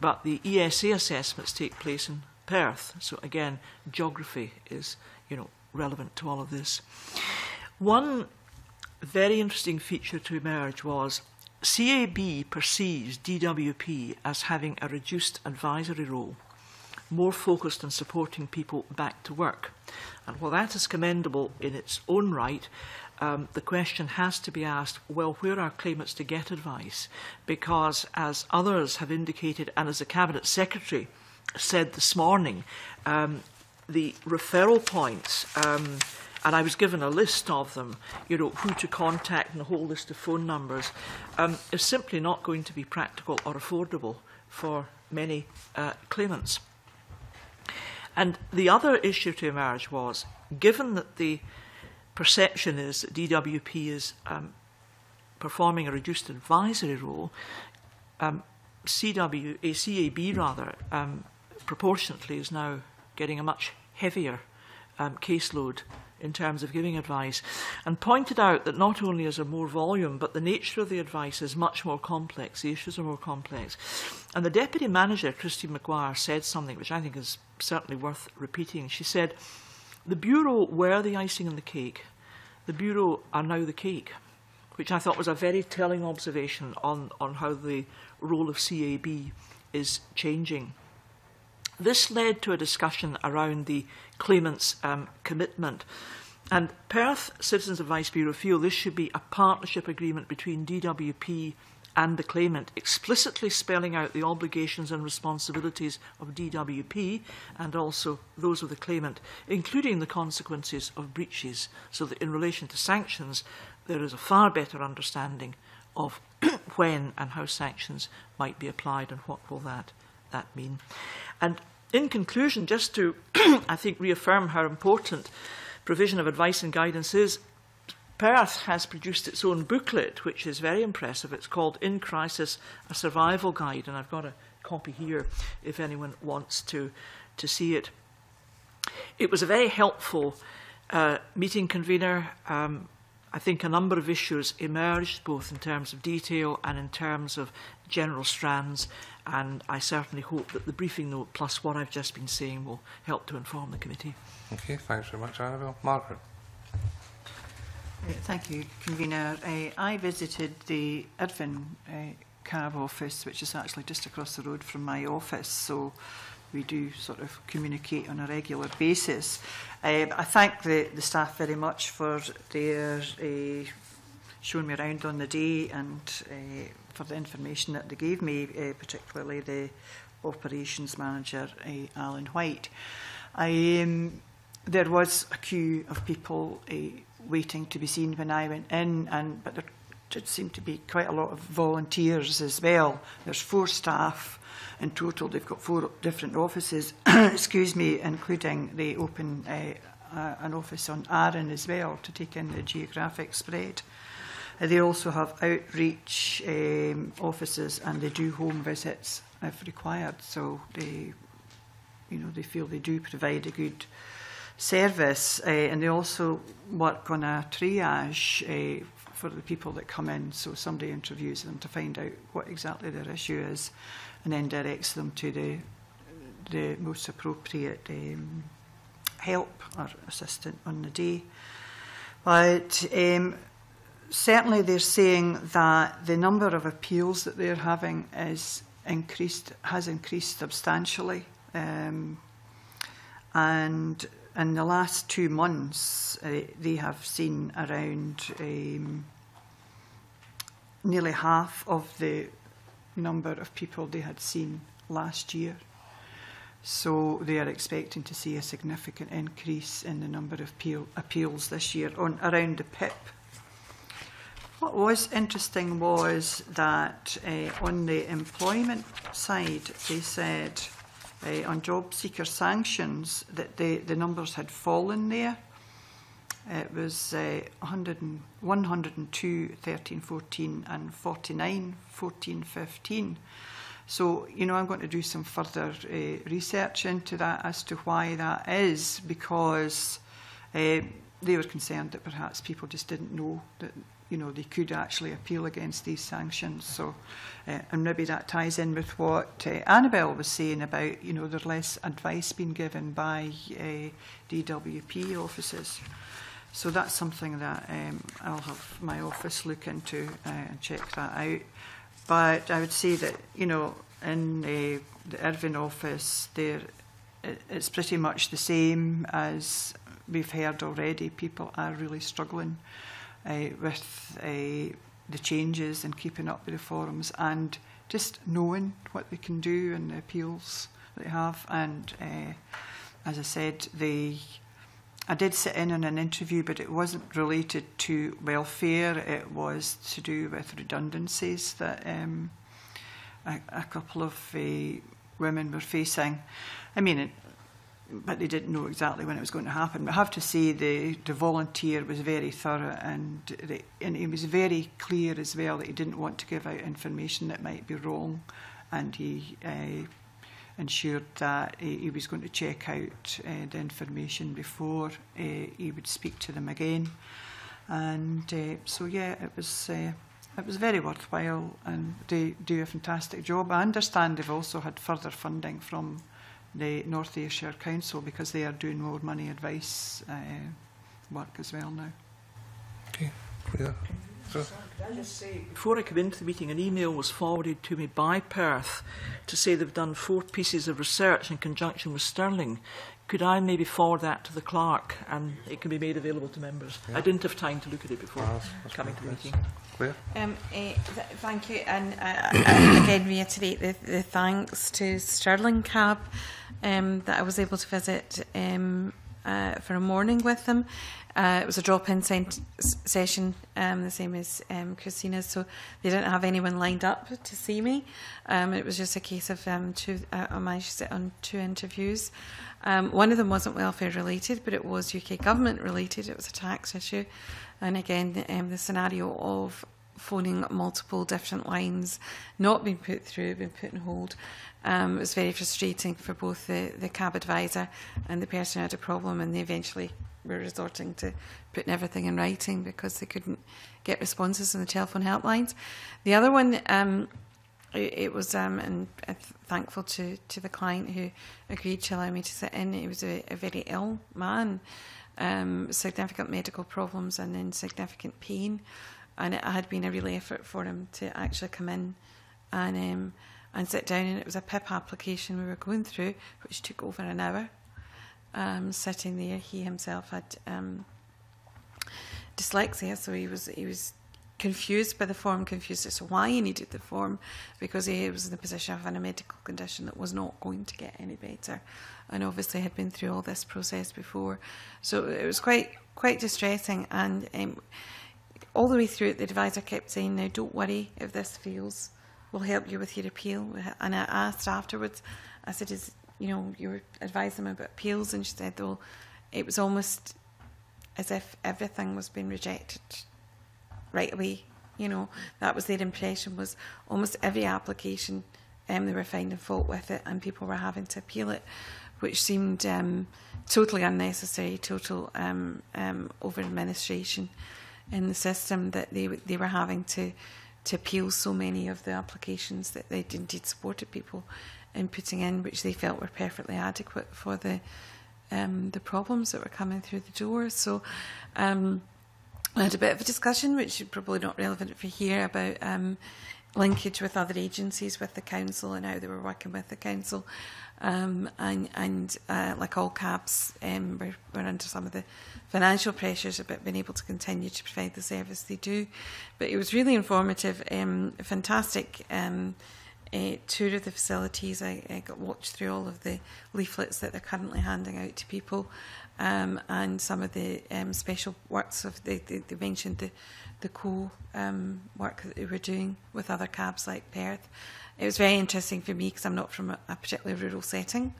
but the ESA assessments take place in Perth. So again, geography is, relevant to all of this. One very interesting feature to emerge was CAB perceives DWP as having a reduced advisory role, more focused on supporting people back to work. And while that is commendable in its own right, the question has to be asked, well, where are claimants to get advice? Because, as others have indicated, and as the Cabinet Secretary said this morning, the referral points and I was given a list of them, you know, who to contact and a whole list of phone numbers, is simply not going to be practical or affordable for many claimants. And the other issue to emerge was, given that the perception is that DWP is performing a reduced advisory role, CAB proportionately is now getting a much heavier caseload in terms of giving advice, and pointed out that not only is there more volume, but the nature of the advice is much more complex, the issues are more complex. And the Deputy Manager, Christine McGuire, said something which I think is certainly worth repeating. She said, "The Bureau were the icing on the cake. The Bureau are now the cake," which I thought was a very telling observation on how the role of CAB is changing. This led to a discussion around the claimant's commitment, and Perth Citizens Advice Bureau feel this should be a partnership agreement between DWP and the claimant, explicitly spelling out the obligations and responsibilities of DWP and also those of the claimant, including the consequences of breaches, so that in relation to sanctions there is a far better understanding of when and how sanctions might be applied and what will that mean. And in conclusion, just to, I think, reaffirm how important provision of advice and guidance is, Perth has produced its own booklet, which is very impressive. It's called In Crisis, a Survival Guide, and I've got a copy here if anyone wants to see it. It was a very helpful meeting convener. I think a number of issues emerged, both in terms of detail and in terms of general strands, and I certainly hope that the briefing note plus what I've just been saying will help to inform the committee. Okay, thanks very much, Annabel. Margaret. Thank you, Convener. I visited the Irvine CAB office, which is actually just across the road from my office, so we do sort of communicate on a regular basis. I thank the staff very much for their showing me around on the day and for the information that they gave me, particularly the operations manager, Alan White. There was a queue of people waiting to be seen when I went in, but there did seem to be quite a lot of volunteers as well. There's 4 staff in total. They've got 4 different offices, excuse me, including they open an office on Arran as well to take in the geographic spread. They also have outreach offices, and they do home visits if required. So they, you know, they feel they do provide a good service, and they also work on a triage for the people that come in. So somebody interviews them to find out what exactly their issue is, and then directs them to the most appropriate help or assistant on the day. But certainly they're saying that the number of appeals that they're having has increased substantially, and in the last 2 months, they have seen around nearly half of the number of people they had seen last year. So they are expecting to see a significant increase in the number of appeals this year on around the PIP. What was interesting was that on the employment side, they said on job seeker sanctions that the numbers had fallen there. It was 102, 13, 14 and 49, 14, 15. So, you know, I'm going to do some further research into that as to why that is, because they were concerned that perhaps people just didn't know that, you know, they could actually appeal against these sanctions. So, and maybe that ties in with what Annabel was saying about, you know, there's less advice being given by DWP offices. So that's something that I'll have my office look into and check that out. But I would say that, you know, in the Irvine office, it's pretty much the same as we've heard already. People are really struggling with the changes and keeping up with the forums and just knowing what they can do and the appeals that they have. And as I said, I did sit in on an interview, but it wasn't related to welfare. It was to do with redundancies that a couple of women were facing. I mean, but they didn't know exactly when it was going to happen. But I have to say the volunteer was very thorough, and he was very clear as well that he didn't want to give out information that might be wrong, and he ensured that he was going to check out the information before he would speak to them again. And so, yeah, it was very worthwhile, and they do a fantastic job. I understand they've also had further funding from the North Ayrshire Council because they are doing more money advice work as well now. Okay, clear. Can I just say, before I came into the meeting, an email was forwarded to me by Perth to say they've done 4 pieces of research in conjunction with Stirling. Could I maybe forward that to the clerk, and it can be made available to members? Yeah. I didn't have time to look at it before coming to the meeting. Claire? Thank you, and I again reiterate the thanks to Stirling Cab that I was able to visit for a morning with them. It was a drop-in session, the same as Christina's, so they didn't have anyone lined up to see me. It was just a case of I managed to sit on 2 interviews. One of them wasn't welfare-related, but it was UK government-related. It was a tax issue. And again, the scenario of phoning multiple different lines, not being put through, being put on hold. It was very frustrating for both the cab advisor and the person who had a problem, and they eventually were resorting to putting everything in writing because they couldn't get responses on the telephone helplines. The other one, it was, and I'm thankful to the client who agreed to allow me to sit in. He was a very ill man, significant medical problems and then significant pain. And it had been a real effort for him to actually come in and sit down. And it was a PIP application we were going through, which took over an hour. Sitting there, he himself had dyslexia, so he was confused by the form, confused as to why he needed the form, because he was in the position of having a medical condition that was not going to get any better, and obviously had been through all this process before. So it was quite distressing, and all the way through it, the advisor kept saying, "Now don't worry if this fails, we'll help you with your appeal." And I asked afterwards, I said, "Is you were advising them about appeals?" And she said, well, it was almost as if everything was being rejected right away. That was their impression, was almost every application they were finding fault with it, and people were having to appeal it, which seemed totally unnecessary, total over-administration in the system, that they were having to appeal so many of the applications that they indeed supported people in putting in, which they felt were perfectly adequate for the problems that were coming through the door. So I had a bit of a discussion, which is probably not relevant for here, about linkage with other agencies, with the council, and how they were working with the council, and like all cabs, we're under some of the financial pressures about being able to continue to provide the service they do. But it was really informative, fantastic a tour of the facilities. I got watched through all of the leaflets that they're currently handing out to people, and some of the special works of they mentioned the co-work that they were doing with other cabs like Perth. It was very interesting for me because I'm not from a particularly rural setting.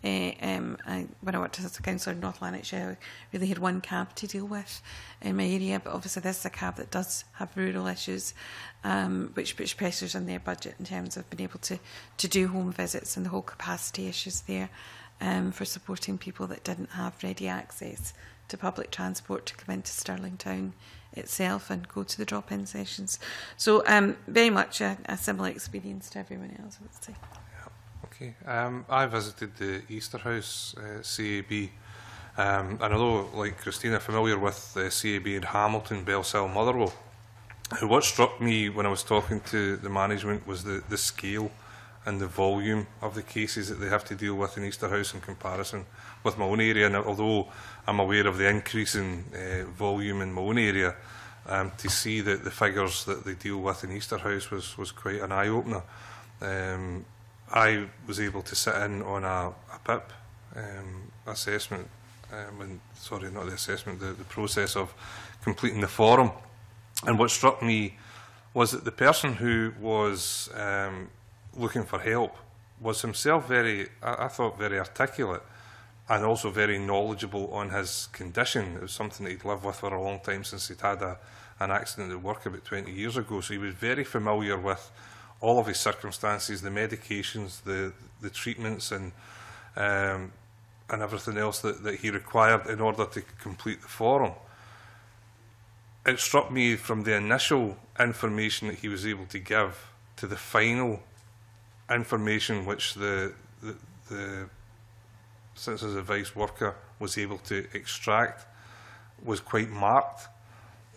When I worked as a councillor in North Lanarkshire, I really had one cab to deal with in my area, but obviously this is a cab that does have rural issues, which puts pressures on their budget in terms of being able to do home visits and the whole capacity issues there for supporting people that didn't have ready access to public transport to come into Stirling Town itself and go to the drop-in sessions. So very much a similar experience to everyone else, I would say. Okay. I visited the Easter House CAB, and although, like Christina, familiar with the CAB in Hamilton, Bellshill, Motherwell, what struck me when I was talking to the management was the scale and the volume of the cases that they have to deal with in Easter House in comparison with my own area. And although I'm aware of the increase in volume in my own area, to see that the figures that they deal with in Easter House was quite an eye-opener. I was able to sit in on a PIP assessment and sorry, not the assessment, the process of completing the forum. And what struck me was that the person who was looking for help was himself very, I thought, very articulate and also very knowledgeable on his condition. It was something that he'd lived with for a long time since he'd had an accident at work about 20 years ago. So he was very familiar with all of his circumstances, the medications, the treatments and everything else that he required in order to complete the forum. It struck me from the initial information that he was able to give to the final information which the Citizens Advice worker was able to extract was quite marked.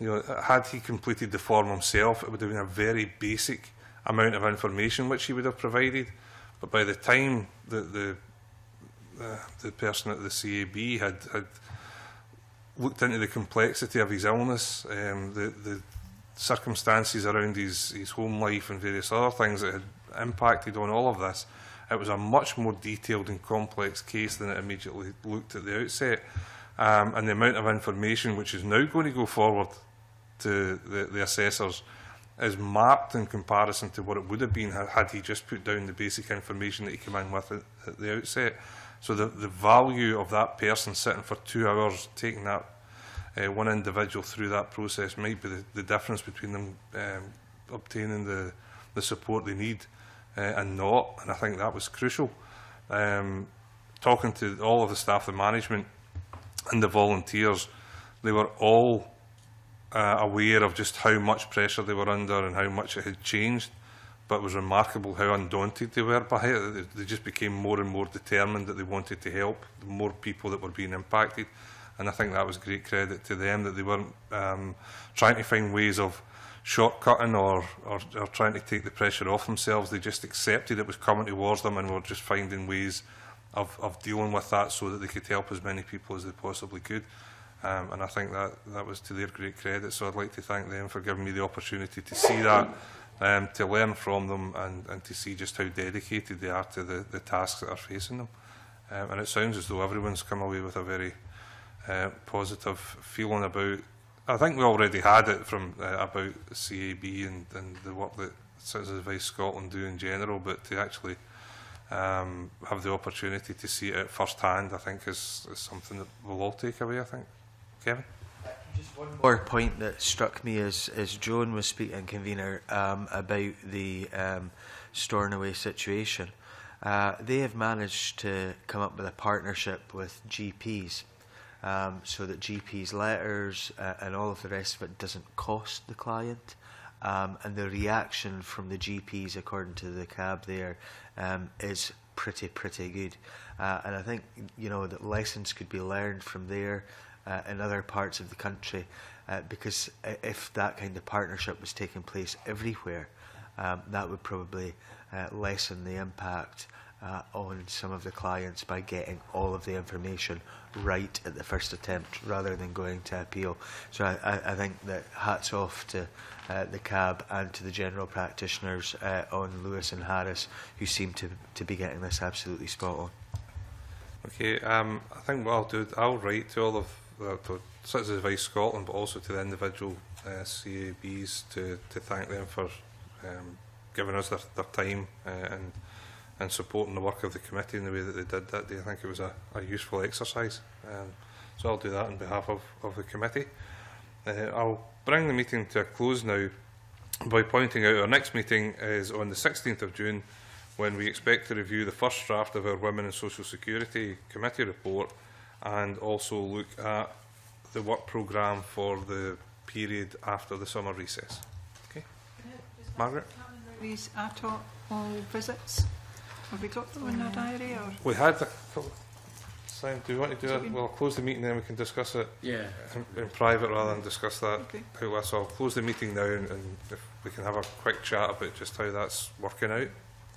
You know, had he completed the form himself, it would have been a very basic amount of information which he would have provided. But by the time that the person at the CAB had looked into the complexity of his illness, the circumstances around his home life and various other things that had impacted on all of this, it was a much more detailed and complex case than it immediately looked at the outset. And the amount of information which is now going to go forward to the assessors is marked in comparison to what it would have been had he just put down the basic information that he came in with at the outset. So the value of that person sitting for 2 hours, taking that one individual through that process might be the difference between them obtaining the support they need and not. And I think that was crucial. Talking to all of the staff, the management and the volunteers, they were all aware of just how much pressure they were under and how much it had changed. But it was remarkable how undaunted they were by it. They just became more and more determined that they wanted to help the more people that were being impacted. And I think that was great credit to them, that they weren't trying to find ways of shortcutting or trying to take the pressure off themselves. They just accepted it was coming towards them and were just finding ways of dealing with that so that they could help as many people as they possibly could. And I think that was to their great credit. So I'd like to thank them for giving me the opportunity to see that, to learn from them and to see just how dedicated they are to the tasks that are facing them. And it sounds as though everyone's come away with a very positive feeling about, I think we already had it from about CAB and the work that Citizens Advice Scotland do in general, but to actually have the opportunity to see it firsthand, I think is something that we'll all take away, I think. Kevin? Just one more point that struck me as Joan was speaking, convener, about the Stornoway situation. They have managed to come up with a partnership with GPs so that GPs' letters and all of the rest of it doesn't cost the client. And the reaction from the GPs, according to the CAB there, is pretty good. And I think, you know, that lessons could be learned from there in other parts of the country, because if that kind of partnership was taking place everywhere, that would probably lessen the impact on some of the clients by getting all of the information right at the first attempt rather than going to appeal. So I think that hats off to the CAB and to the general practitioners on Lewis and Harris, who seem to be getting this absolutely spot on. Okay, I think what I'll do, I'll write to all of to Citizens Advice Scotland, but also to the individual CABs to thank them for giving us their time and supporting the work of the committee in the way that they did that day. I think it was a useful exercise. So I'll do that on behalf of the committee. I'll bring the meeting to a close now by pointing out our next meeting is on the 16th of June, when we expect to review the first draft of our Women and Social Security Committee report and also look at the work programme for the period after the summer recess. Okay. Margaret? These ATO visits? Have we got them in our diary? Or? We had a couple. Sam, do you want to do it? Well, I'll close the meeting then we can discuss it in private rather than discuss that. Okay. So I'll close the meeting now and if we can have a quick chat about just how that's working out.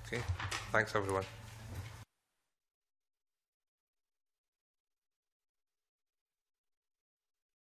Okay. Thanks, everyone.